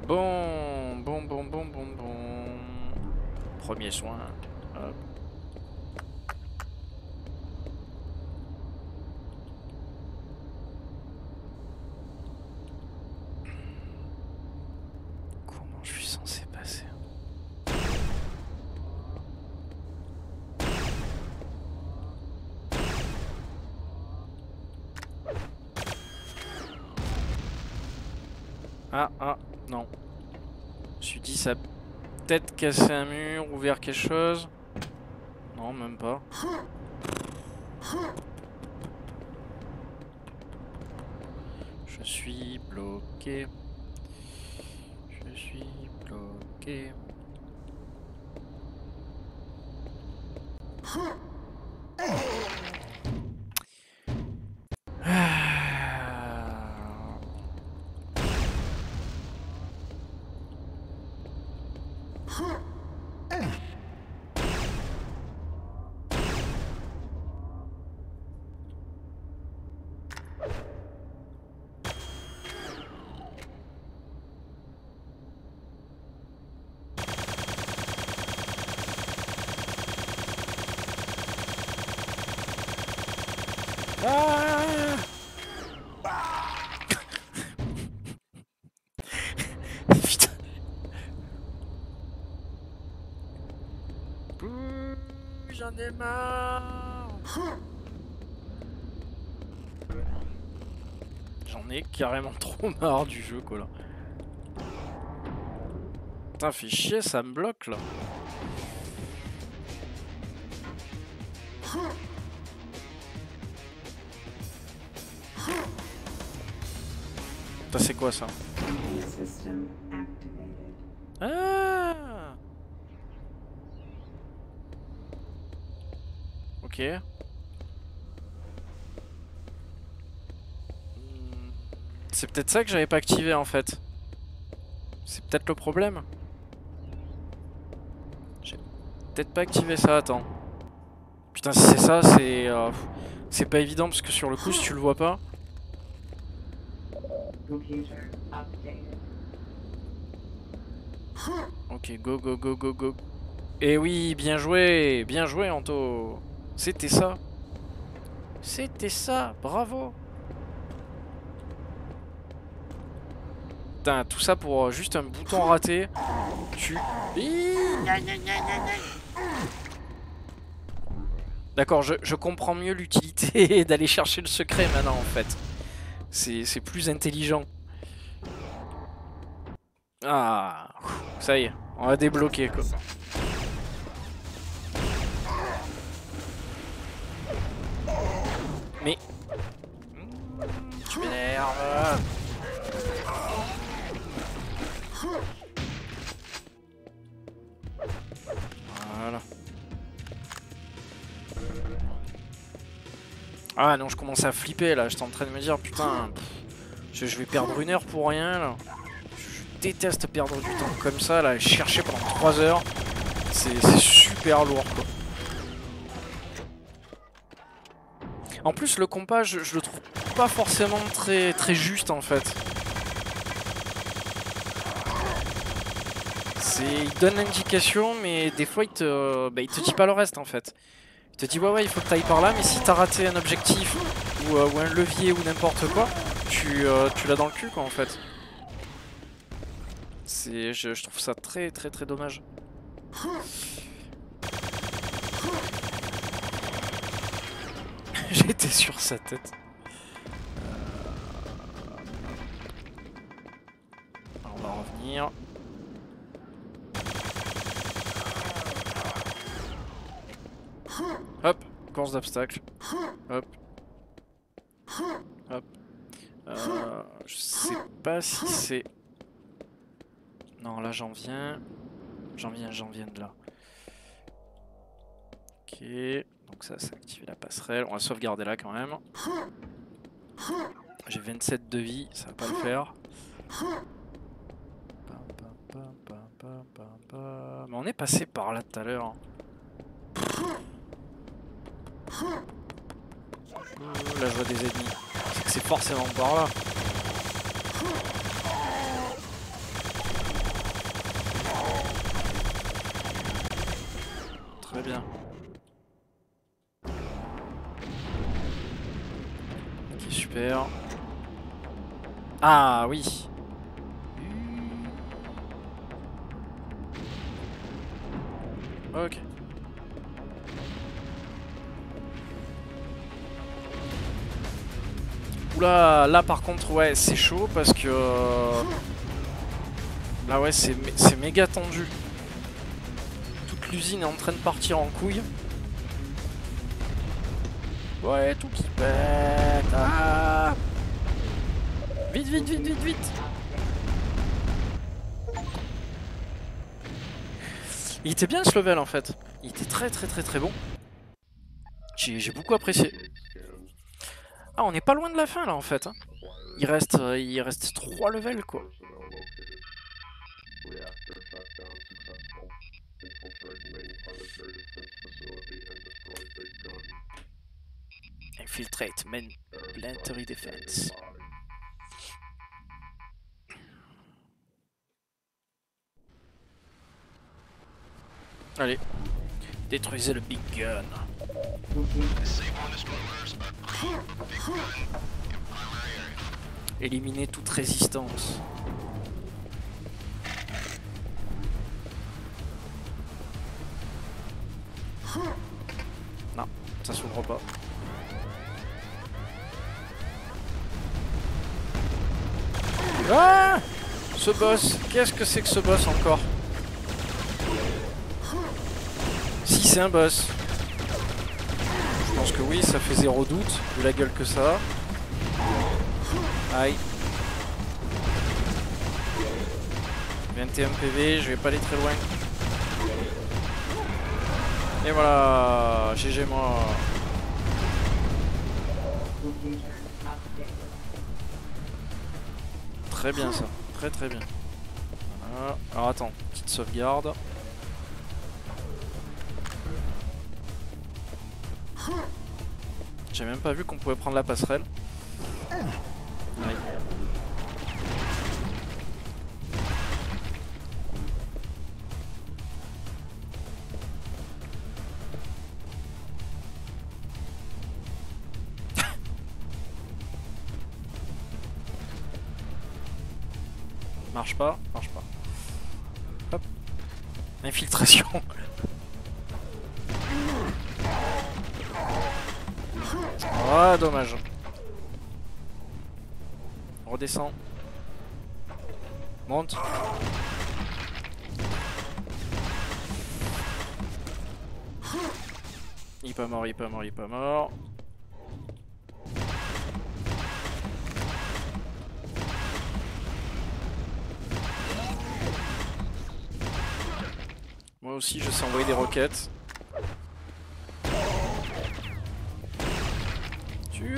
Bon, bon, bon, bon, bon, bon. Premier soin. Hop. Ah, ah, non. Je me suis dit, ça a peut-être cassé un mur, ouvert quelque chose. Non, même pas. Je suis bloqué. Je suis bloqué. J'en ai marre. J'en ai carrément trop marre du jeu, quoi, là. Putain, fais chier, ça me bloque, là. Putain, c'est quoi, ça? Ok. Hmm. C'est peut-être ça que j'avais pas activé en fait. C'est peut-être le problème. J'ai peut-être pas activé ça, attends. Putain, si c'est ça, c'est... Euh, c'est pas évident parce que sur le coup, si tu le vois pas... Ok, go, go, go, go, go. Eh oui, bien joué, bien joué, Anto. C'était ça. C'était ça, bravo. Putain, tout ça pour juste un bouton raté. Tu... D'accord, je, je comprends mieux l'utilité d'aller chercher le secret maintenant, en fait. C'est plus intelligent. Ah, ça y est, on va débloquer, quoi. Mais... Tu m'énerves. Voilà. Ah non, je commence à flipper là, j'étais en train de me dire putain, je, je vais perdre une heure pour rien là. Je déteste perdre du temps comme ça là, chercher pendant trois heures, c'est super lourd quoi. En plus, le compas, je, je le trouve pas forcément très, très juste, en fait. Il donne l'indication, mais des fois, il te, bah, il te dit pas le reste, en fait. Il te dit, ouais, ouais, il faut que t'ailles par là, mais si t'as raté un objectif, ou, euh, ou un levier, ou n'importe quoi, tu, euh, tu l'as dans le cul, quoi, en fait. C'est, je, je trouve ça très, très, très dommage. J'étais sur sa tête. Alors on va revenir. Hop, course d'obstacles. Hop. Hop. Euh, je sais pas si c'est... Non, là j'en viens. J'en viens, j'en viens de là. Ok. Donc ça, c'est activer la passerelle. On va sauvegarder là quand même. J'ai vingt-sept de vie, ça va pas le faire. Mais on est passé par là tout à l'heure. Là, je vois des ennemis. C'est que c'est forcément par là. Très bien. Super. Ah oui. Ok. Oula, là par contre ouais c'est chaud parce que Là ouais, c'est mé méga tendu. Toute l'usine est en train de partir en couille. Ouais, tout qui pète. Ah, vite, vite, vite, vite, vite. Il était bien ce level en fait. Il était très très très très bon. J'ai beaucoup apprécié. Ah, on n'est pas loin de la fin là en fait. Hein. Il reste, il reste trois levels quoi. Infiltrate, main planetary defense. Allez, détruisez le big gun. Éliminez toute résistance. Non, ça s'ouvre pas. Ah, ce boss, qu'est-ce que c'est que ce boss encore? Si c'est un boss, je pense que oui, ça fait zéro doute, de la gueule que ça a. Aïe. vingt et un P V, je vais pas aller très loin. Et voilà, G G moi. Très bien ça, très très bien. Voilà. Alors attends, petite sauvegarde. J'ai même pas vu qu'on pouvait prendre la passerelle. Aïe. Marche pas, marche pas. Hop. Infiltration. Ah, oh, dommage. Redescends. Monte. Il est pas mort, il est pas mort, il est pas mort. Moi aussi, je sais envoyer des roquettes.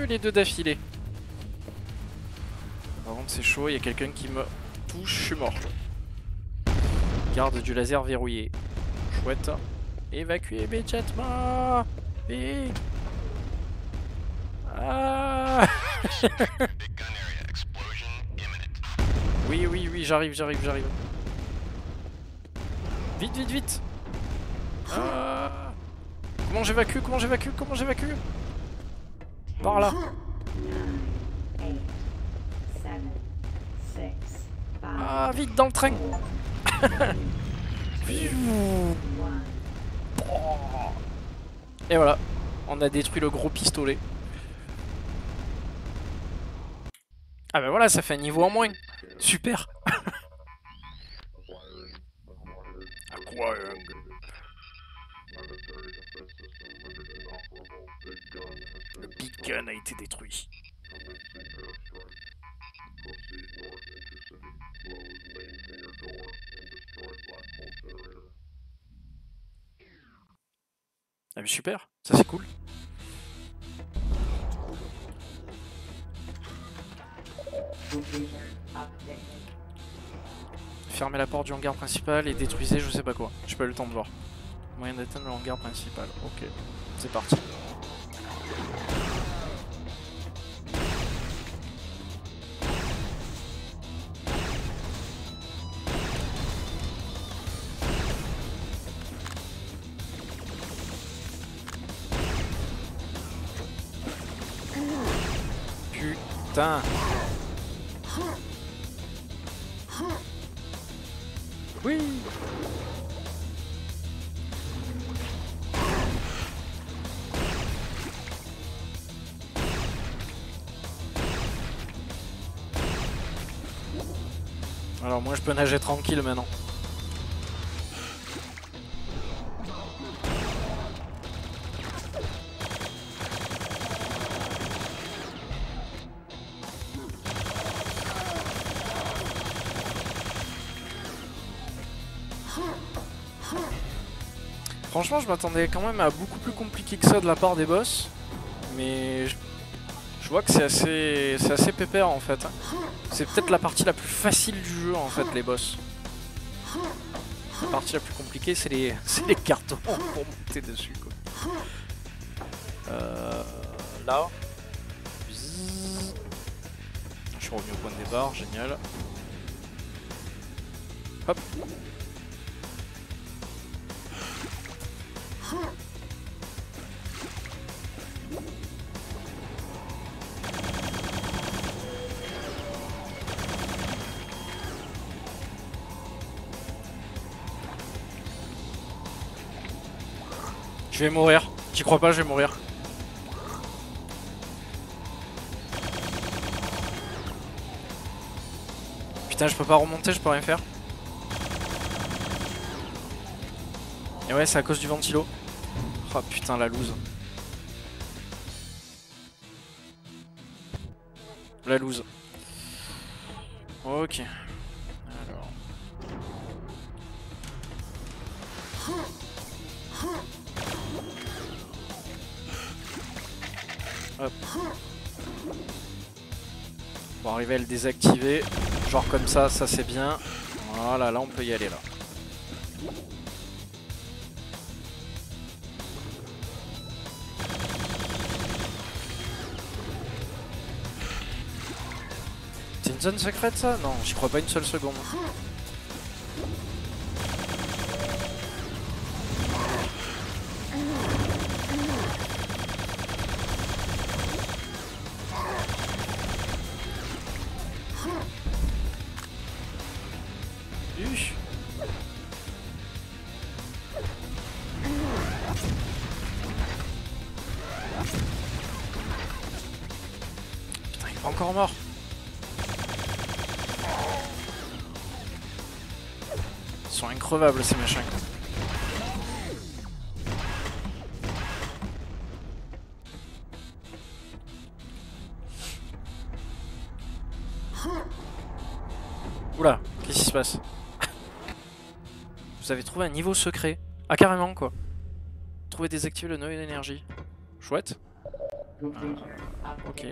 Les deux d'affilée. Par contre c'est chaud, il y a quelqu'un qui me touche, je suis mort. Garde du laser verrouillé. Chouette. Évacuez immédiatement. Big. Ah. Oui oui oui, j'arrive, j'arrive, j'arrive. Vite, vite, vite. Ah. Comment j'évacue, comment j'évacue, comment j'évacue? Par là. Ah, vite dans le train. Et voilà, on a détruit le gros pistolet. Ah ben voilà, ça fait un niveau en moins. Super. Le big gun a été détruit. Ah mais super, ça c'est cool. Fermez la porte du hangar principal et détruisez je sais pas quoi. J'ai pas eu le temps de voir. Moyen d'atteindre le hangar principal. Ok, c'est parti. Putain. Oui. Alors moi je peux nager tranquille maintenant. Franchement, je m'attendais quand même à beaucoup plus compliqué que ça de la part des boss, mais je, je vois que c'est assez, c'est assez pépère en fait. C'est peut-être la partie la plus facile du jeu en fait, les boss. La partie la plus compliquée, c'est les, les cartons pour monter dessus, quoi. Euh, là, Bzzz. Je suis revenu au point de départ, génial. Hop. Je vais mourir, j'y crois pas, je vais mourir. Putain, je peux pas remonter, je peux rien faire. Et ouais, c'est à cause du ventilo. Oh putain, la loose. La loose. Ok. Alors. Hop. Bon, arriver à le désactiver. Genre comme ça, ça c'est bien. Voilà, là on peut y aller là. Une zone secrète ça? Non, j'y crois pas une seule seconde. Uch. Putain, il est pas encore mort. Ils sont increvables ces machins. Oula, qu'est-ce qui se passe? Vous avez trouvé un niveau secret. Ah carrément quoi. Trouver désactiver le noyau d'énergie. Chouette. euh, Ok.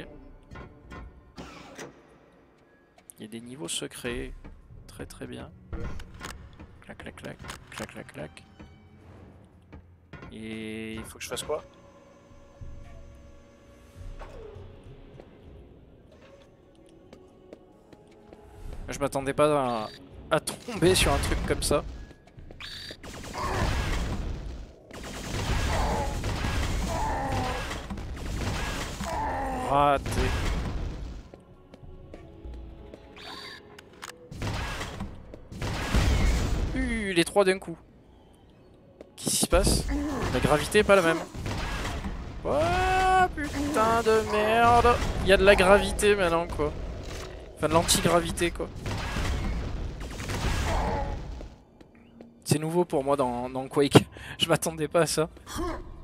Il y a des niveaux secrets. Très très bien. Clac, clac, clac, clac, clac, clac. Et il faut que je fasse quoi? Je m'attendais pas à, à tomber sur un truc comme ça. Raté. Les trois d'un coup. Qu'est-ce qui se passe? La gravité est pas la même. Oh putain de merde. Il y a de la gravité maintenant quoi. Enfin de l'anti-gravité quoi. C'est nouveau pour moi dans, dans Quake. Je m'attendais pas à ça.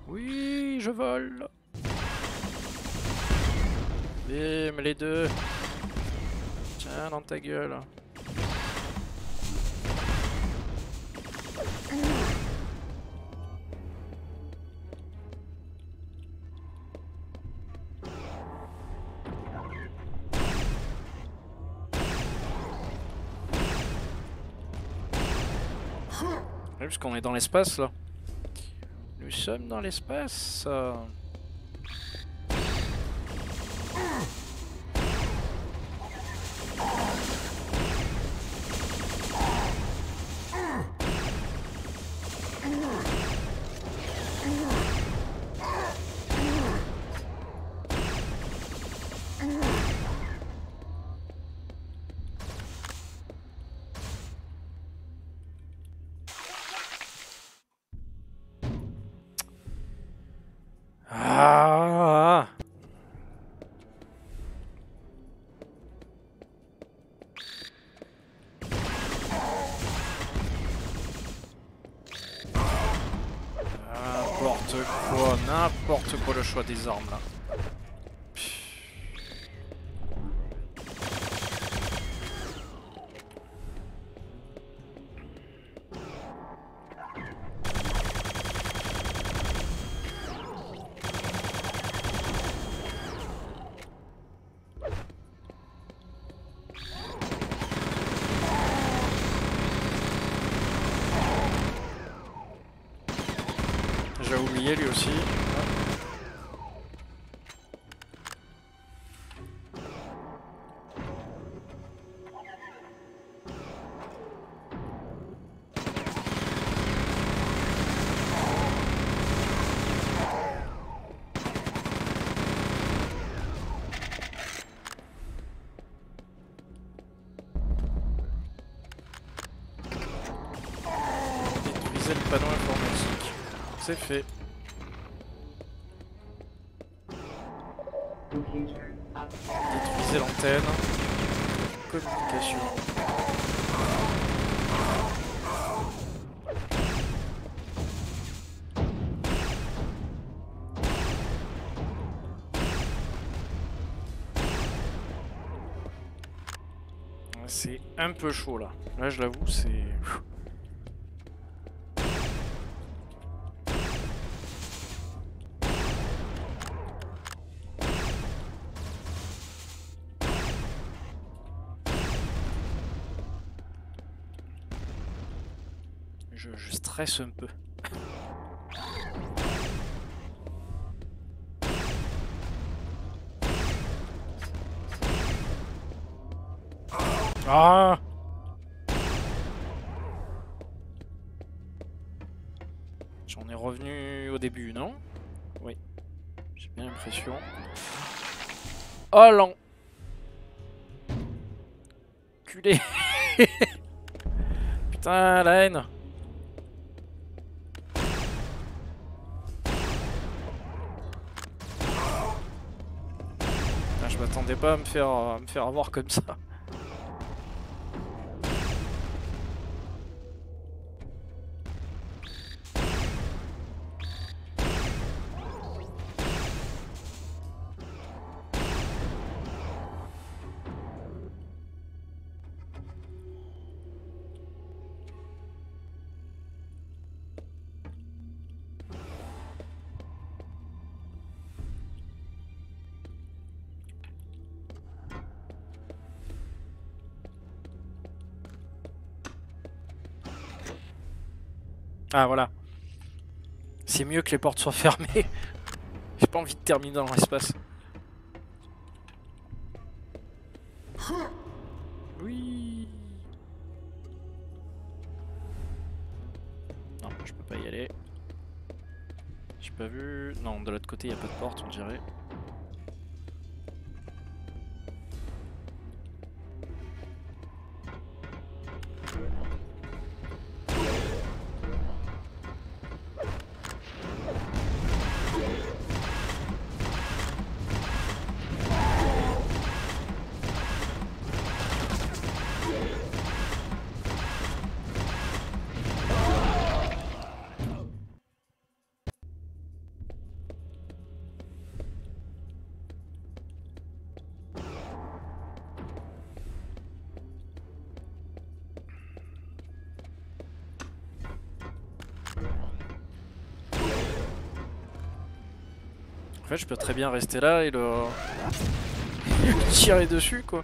Oui, je vole. Bim, les deux. Tiens dans ta gueule. Ouais, parce qu'on est dans l'espace là. Nous sommes dans l'espace. Euh... quoi, n'importe quoi le choix des armes là. C'est fait. Détruisez l'antenne. Communication. C'est un peu chaud là. Là je l'avoue c'est... Stresse un peu. Ah! J'en ai revenu au début, non? Oui. J'ai bien l'impression. Oh l'enculé! Putain, la haine! Attendez pas à me faire, à me faire avoir comme ça. Ah voilà, c'est mieux que les portes soient fermées, j'ai pas envie de terminer dans l'espace. Oui. Non, je peux pas y aller. J'ai pas vu... Non, de l'autre côté il n'y a pas de porte, on dirait. Je peux très bien rester là et le, le tirer dessus quoi.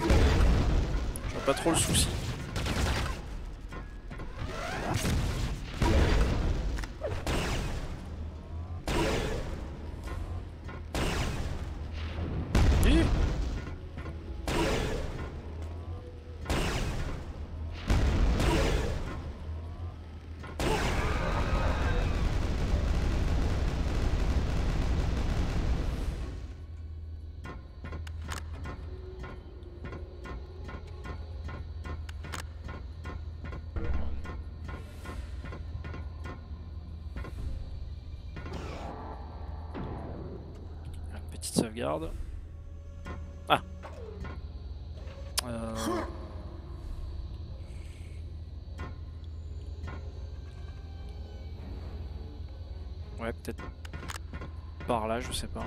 Je vois pas trop le souci. Sauvegarde. Ah. Euh... Ouais, peut-être par là, je sais pas.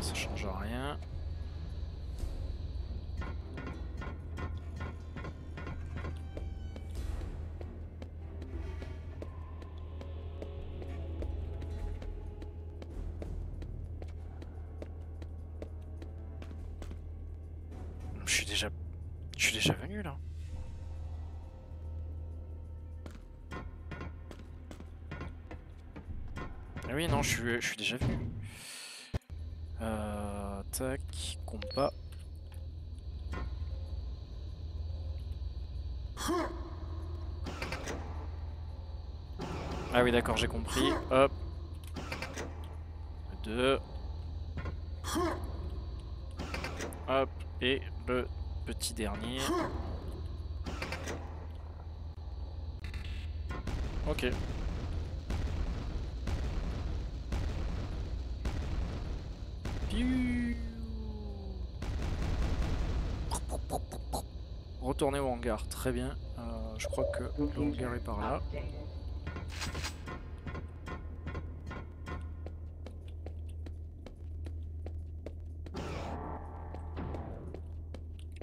Ça change rien. Je suis déjà... Je suis déjà venu là. Ah oui, non, je suis, je suis déjà venu. Euh, tac, combat. Ah oui, d'accord, j'ai compris. Hop. Deux. Hop. Et le petit dernier. Ok. Retourner au hangar, très bien. Euh, je crois que le hangar est par là.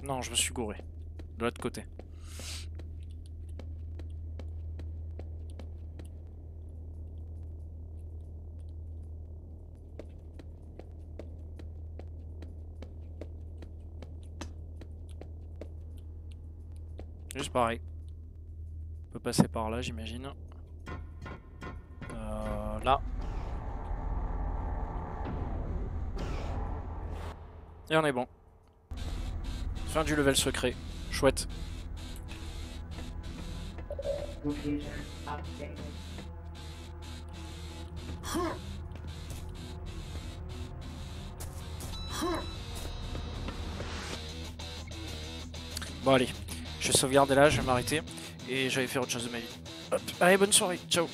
Non, je me suis gouré. De l'autre côté. Juste pareil. On peut passer par là, j'imagine. Euh, là. Et on est bon. Fin du level secret, chouette. Bon allez, je vais sauvegarder là, je vais m'arrêter et je vais faire autre chose de ma vie. Hop, allez, bonne soirée, ciao.